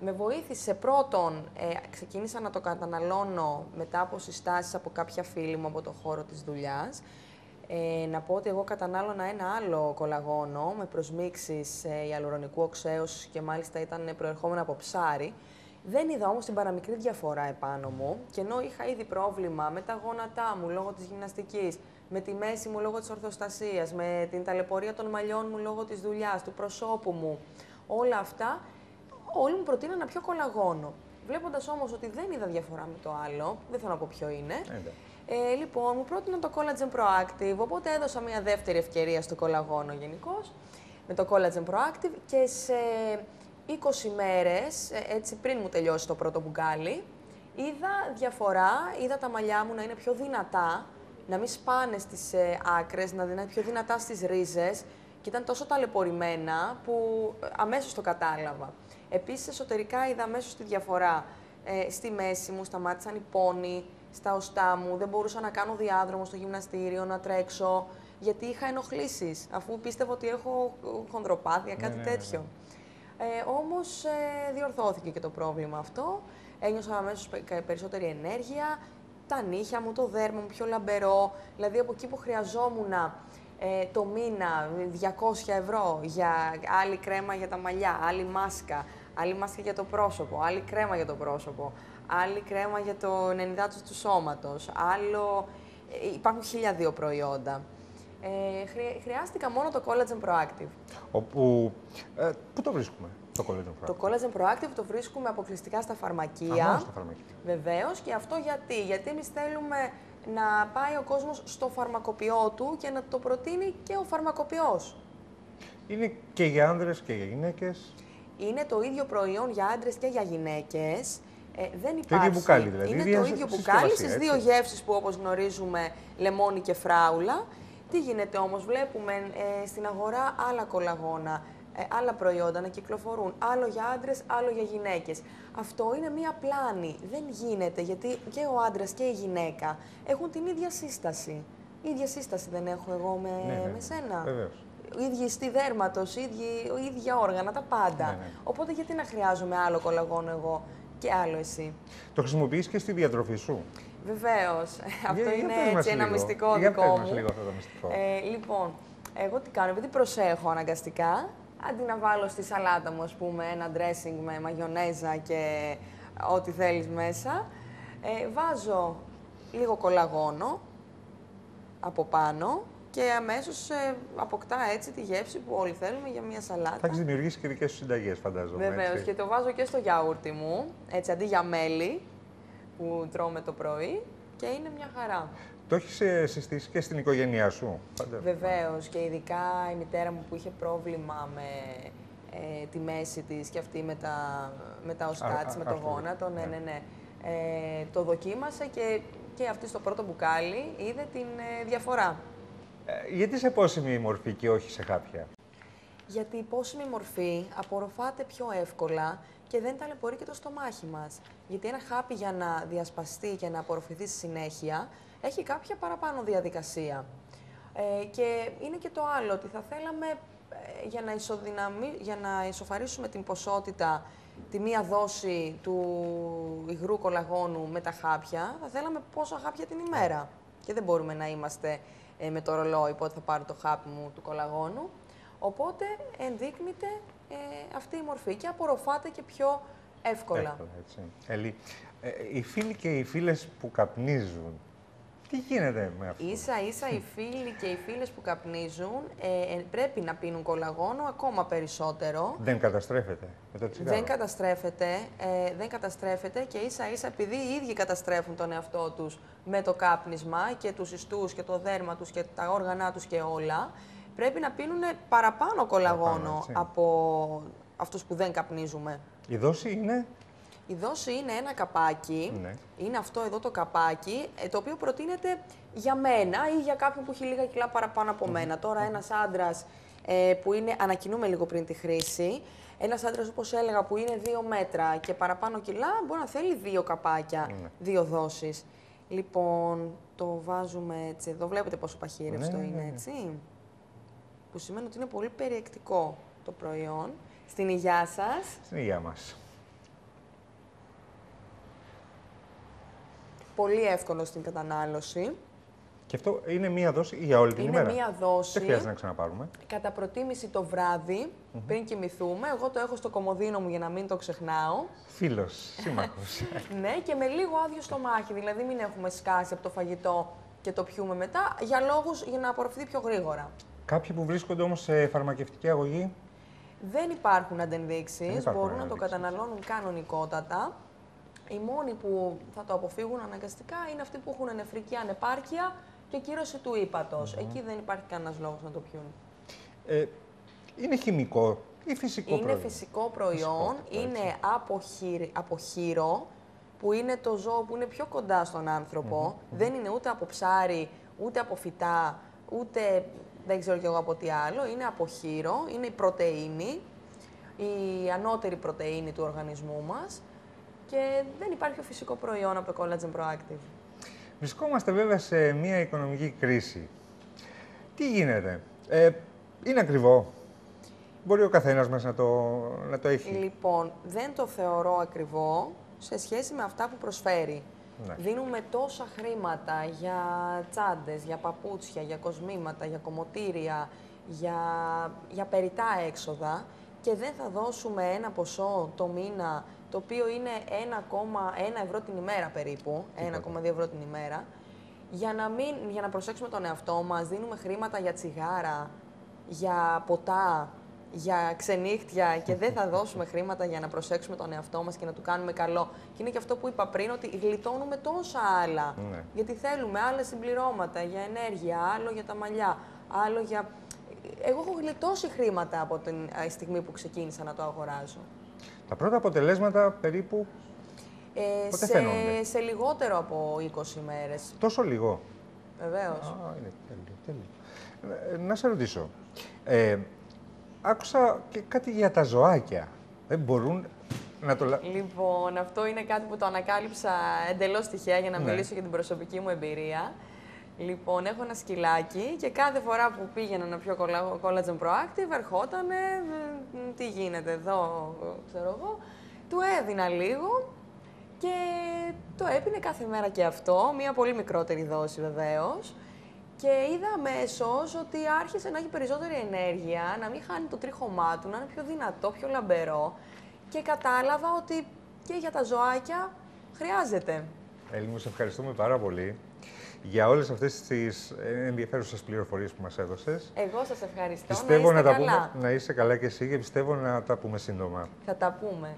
με βοήθησε πρώτον, ξεκίνησα να το καταναλώνω μετά από συστάσεις από κάποια φίλη μου από το χώρο της δουλειάς. Να πω ότι εγώ κατανάλωνα ένα άλλο κολαγόνο με προσμίξεις γυαλουρονικού οξέως και μάλιστα ήταν προερχόμενο από ψάρι. Δεν είδα όμως την παραμικρή διαφορά επάνω μου και ενώ είχα ήδη πρόβλημα με τα γόνατά μου λόγω της γυμναστικής, με τη μέση μου λόγω της ορθοστασίας, με την ταλαιπωρία των μαλλιών μου λόγω της δουλειάς, του προσώπου μου, όλα αυτά, όλοι μου προτείνανε πιο κολαγόνο. Βλέποντας όμως ότι δεν είδα διαφορά με το άλλο, δεν θέλω να πω ποιο είναι, λοιπόν, μου πρότειναν το Collagen Proactive, οπότε έδωσα μια δεύτερη ευκαιρία στο κολαγόνο γενικώς, με το Collagen Proactive και σε 20 μέρες, έτσι πριν μου τελειώσει το πρώτο μπουκάλι, είδα διαφορά, είδα τα μαλλιά μου να είναι πιο δυνατά, να μην σπάνε στις άκρες, να είναι πιο δυνατά στις ρίζες και ήταν τόσο ταλαιπωρημένα που αμέσως το κατάλαβα. Επίσης, εσωτερικά είδα αμέσως τη διαφορά. Στη μέση μου σταμάτησαν οι πόνοι, στα οστά μου, δεν μπορούσα να κάνω διάδρομο στο γυμναστήριο, να τρέξω, γιατί είχα ενοχλήσεις, αφού πίστευα ότι έχω χονδροπάθεια, κάτι τέτοιο. Όμως διορθώθηκε και το πρόβλημα αυτό, ένιωσα αμέσως περισσότερη ενέργεια, τα νύχια μου, το δέρμα μου πιο λαμπερό, δηλαδή από εκεί που χρειαζόμουν το μήνα 200 € για άλλη κρέμα για τα μαλλιά, άλλη μάσκα για το πρόσωπο, άλλη κρέμα για το πρόσωπο, άλλη κρέμα για το 90% του σώματος, άλλο... Υπάρχουν 1002 προϊόντα. Χρειάστηκα μόνο το Collagen Proactive. Πού το βρίσκουμε το Collagen Proactive? Το Collagen Proactive το βρίσκουμε αποκλειστικά στα φαρμακεία. Αμάς, στα φαρμακεία. Βεβαίως. Και αυτό γιατί? Γιατί εμείς θέλουμε να πάει ο κόσμος στο φαρμακοποιό του και να το προτείνει και ο φαρμακοποιός. Είναι και για άνδρες και για γυναίκες. Είναι το ίδιο προϊόν για άντρες και για γυναίκες. Δεν υπάρχει. Το ίδιο μπουκάλι, δηλαδή. Είναι το ίδιο μπουκάλι στις δύο γεύσεις που, όπως γνωρίζουμε, λεμόνι και φράουλα. Τι γίνεται όμως? Βλέπουμε στην αγορά άλλα κολαγόνα, άλλα προϊόντα να κυκλοφορούν. Άλλο για άντρες, άλλο για γυναίκες. Αυτό είναι μία πλάνη. Δεν γίνεται, γιατί και ο άντρας και η γυναίκα έχουν την ίδια σύσταση. Η ίδια σύσταση δεν έχω εγώ με σένα. Βεβαίως. Ίδιοι στη δέρματος, ίδια όργανα, τα πάντα. Οπότε γιατί να χρειάζομαι άλλο κολαγόνο εγώ και άλλο εσύ? Το χρησιμοποιείς και στη διατροφή σου? Βεβαίως. Αυτό είναι έτσι ένα μυστικό δικό μου. Λίγο αυτό το μυστικό. Λοιπόν, εγώ τι κάνω, επειδή προσέχω αναγκαστικά, αντί να βάλω στη σαλάτα μου, ας πούμε, ένα dressing με μαγιονέζα και ό,τι θέλεις μέσα, βάζω λίγο κολαγόνο από πάνω, και αμέσως αποκτά έτσι τη γεύση που όλοι θέλουμε για μια σαλάτα. Θα έχεις δημιουργήσει και δικές σου συνταγές, φαντάζομαι. Βεβαίως, και το βάζω και στο γιαούρτι μου, έτσι, αντί για μέλι που τρώμε το πρωί, και είναι μια χαρά. Το έχεις συστήσει και στην οικογένειά σου, φαντάζομαι? Βεβαίως, και ειδικά η μητέρα μου που είχε πρόβλημα με τη μέση της και αυτή με τα οστά της, με το γόνατο. Ναι. Το δοκίμασε και αυτή στο πρώτο μπουκάλι είδε την διαφορά. Γιατί σε πόσιμη μορφή και όχι σε χάπια? Γιατί η πόσιμη μορφή απορροφάται πιο εύκολα και δεν ταλαιπωρεί και το στομάχι μας. Γιατί ένα χάπι για να διασπαστεί και να απορροφηθεί στη συνέχεια έχει κάποια παραπάνω διαδικασία. Και είναι και το άλλο, ότι θα θέλαμε για να ισοφαρίσουμε την ποσότητα, τη μία δόση του υγρού κολαγόνου με τα χάπια, θα θέλαμε πόσα χάπια την ημέρα. Και δεν μπορούμε να είμαστε με το ρολόι πότε θα πάρω το χάπι μου του κολαγόνου. Οπότε ενδείκνυται αυτή η μορφή και απορροφάται και πιο εύκολα. Ελή, οι φίλοι και οι φίλες που καπνίζουν, τι γίνεται με αυτό? Ίσα-ίσα οι φίλοι και οι φίλες που καπνίζουν πρέπει να πίνουν κολαγόνο ακόμα περισσότερο. Δεν καταστρέφεται με το τσιγάρο. Δεν καταστρέφεται και ίσα-ίσα, επειδή οι ίδιοι καταστρέφουν τον εαυτό τους με το κάπνισμα και τους ιστούς και το δέρμα τους και τα όργανά τους και όλα, πρέπει να πίνουν παραπάνω κολαγόνο από αυτούς που δεν καπνίζουμε. Η δόση είναι? Η δόση είναι ένα καπάκι, ναι. Είναι αυτό εδώ το καπάκι, το οποίο προτείνεται για μένα ή για κάποιον που έχει λίγα κιλά παραπάνω από μένα. Τώρα ένας άντρας που είναι, ανακοινούμε λίγο πριν τη χρήση, ένας άντρας όπως έλεγα που είναι 2 μέτρα και παραπάνω κιλά, μπορεί να θέλει 2 καπάκια, 2 δόσεις. Λοιπόν, το βάζουμε έτσι εδώ, βλέπετε πόσο παχύρευστο είναι, έτσι, που σημαίνει ότι είναι πολύ περιεκτικό το προϊόν. Στην υγεία σας. Στην υγεία μας. Πολύ εύκολο στην κατανάλωση. Και αυτό είναι μία δόση για όλη την ημέρα. Είναι μία δόση. Δεν χρειάζεται να ξαναπάρουμε. Κατά προτίμηση το βράδυ, πριν κοιμηθούμε. Εγώ το έχω στο κομοδίνο μου για να μην το ξεχνάω. Φίλος, σύμμαχος. Ναι, και με λίγο άδειο στομάχι. Δηλαδή μην έχουμε σκάσει από το φαγητό και το πιούμε μετά, για λόγους για να απορροφηθεί πιο γρήγορα. Κάποιοι που βρίσκονται όμως σε φαρμακευτική αγωγή. Δεν υπάρχουν αντενδείξεις, μπορούν να το καταναλώνουν κανονικότατα. Οι μόνοι που θα το αποφύγουν αναγκαστικά είναι αυτοί που έχουν νεφρική ανεπάρκεια και κύρωση του ύπατος. Εκεί δεν υπάρχει κανένας λόγος να το πιούν. Είναι χημικό ή φυσικό προϊόν? Είναι φυσικό προϊόν, είναι από χείρο, που είναι το ζώο που είναι πιο κοντά στον άνθρωπο. Δεν είναι ούτε από ψάρι, ούτε από φυτά, ούτε... δεν ξέρω κι εγώ από τι άλλο, είναι από χείρο, είναι η πρωτεΐνη, η ανώτερη πρωτεΐνη του οργανισμού μας και δεν υπάρχει φυσικό προϊόν από το Collagen Proactive. Βρισκόμαστε βέβαια σε μια οικονομική κρίση. Τι γίνεται? Είναι ακριβό? Μπορεί ο καθένας μας να το έχει? Λοιπόν, δεν το θεωρώ ακριβό σε σχέση με αυτά που προσφέρει. Ναι. Δίνουμε τόσα χρήματα για τσάντες, για παπούτσια, για κοσμήματα, για κομμωτήρια, για περιτά έξοδα και δεν θα δώσουμε ένα ποσό το μήνα, το οποίο είναι 1,1 ευρώ την ημέρα περίπου, 1,2 ευρώ την ημέρα, για να προσέξουμε τον εαυτό μας. Δίνουμε χρήματα για τσιγάρα, για ποτά, για ξενύχτια και δεν θα δώσουμε χρήματα για να προσέξουμε τον εαυτό μας και να του κάνουμε καλό. Και είναι και αυτό που είπα πριν, ότι γλιτώνουμε τόσα άλλα. Ναι. Γιατί θέλουμε άλλα συμπληρώματα για ενέργεια, άλλο για τα μαλλιά, άλλο για... Εγώ έχω γλιτώσει χρήματα από την στιγμή που ξεκίνησα να το αγοράζω. Τα πρώτα αποτελέσματα περίπου πότε φαίνονται? Σε λιγότερο από 20 μέρες. Τόσο λίγο? Βεβαίως. Είναι τέλειο. Να σε ρωτήσω. Άκουσα και κάτι για τα ζωάκια. Δεν μπορούν να το... Λοιπόν, αυτό είναι κάτι που το ανακάλυψα εντελώς τυχαία για να μιλήσω για την προσωπική μου εμπειρία. Λοιπόν, έχω ένα σκυλάκι και κάθε φορά που πήγαινα να πιω Collagen Proactive, ερχότανε, τι γίνεται εδώ, ξέρω εγώ, του έδινα λίγο και το έπινε κάθε μέρα και αυτό, μια πολύ μικρότερη δόση βεβαίως. Και είδα αμέσως ότι άρχισε να έχει περισσότερη ενέργεια, να μην χάνει το τρίχωμά του, να είναι πιο δυνατό, πιο λαμπερό. Και κατάλαβα ότι και για τα ζωάκια χρειάζεται. Έλλη μου, σε ευχαριστούμε πάρα πολύ για όλες αυτές τις ενδιαφέρουσες πληροφορίες που μας έδωσες. Εγώ σας ευχαριστώ. Πιστεύω να είστε καλά. Να είσαι καλά και εσύ και πιστεύω να τα πούμε σύντομα. Θα τα πούμε.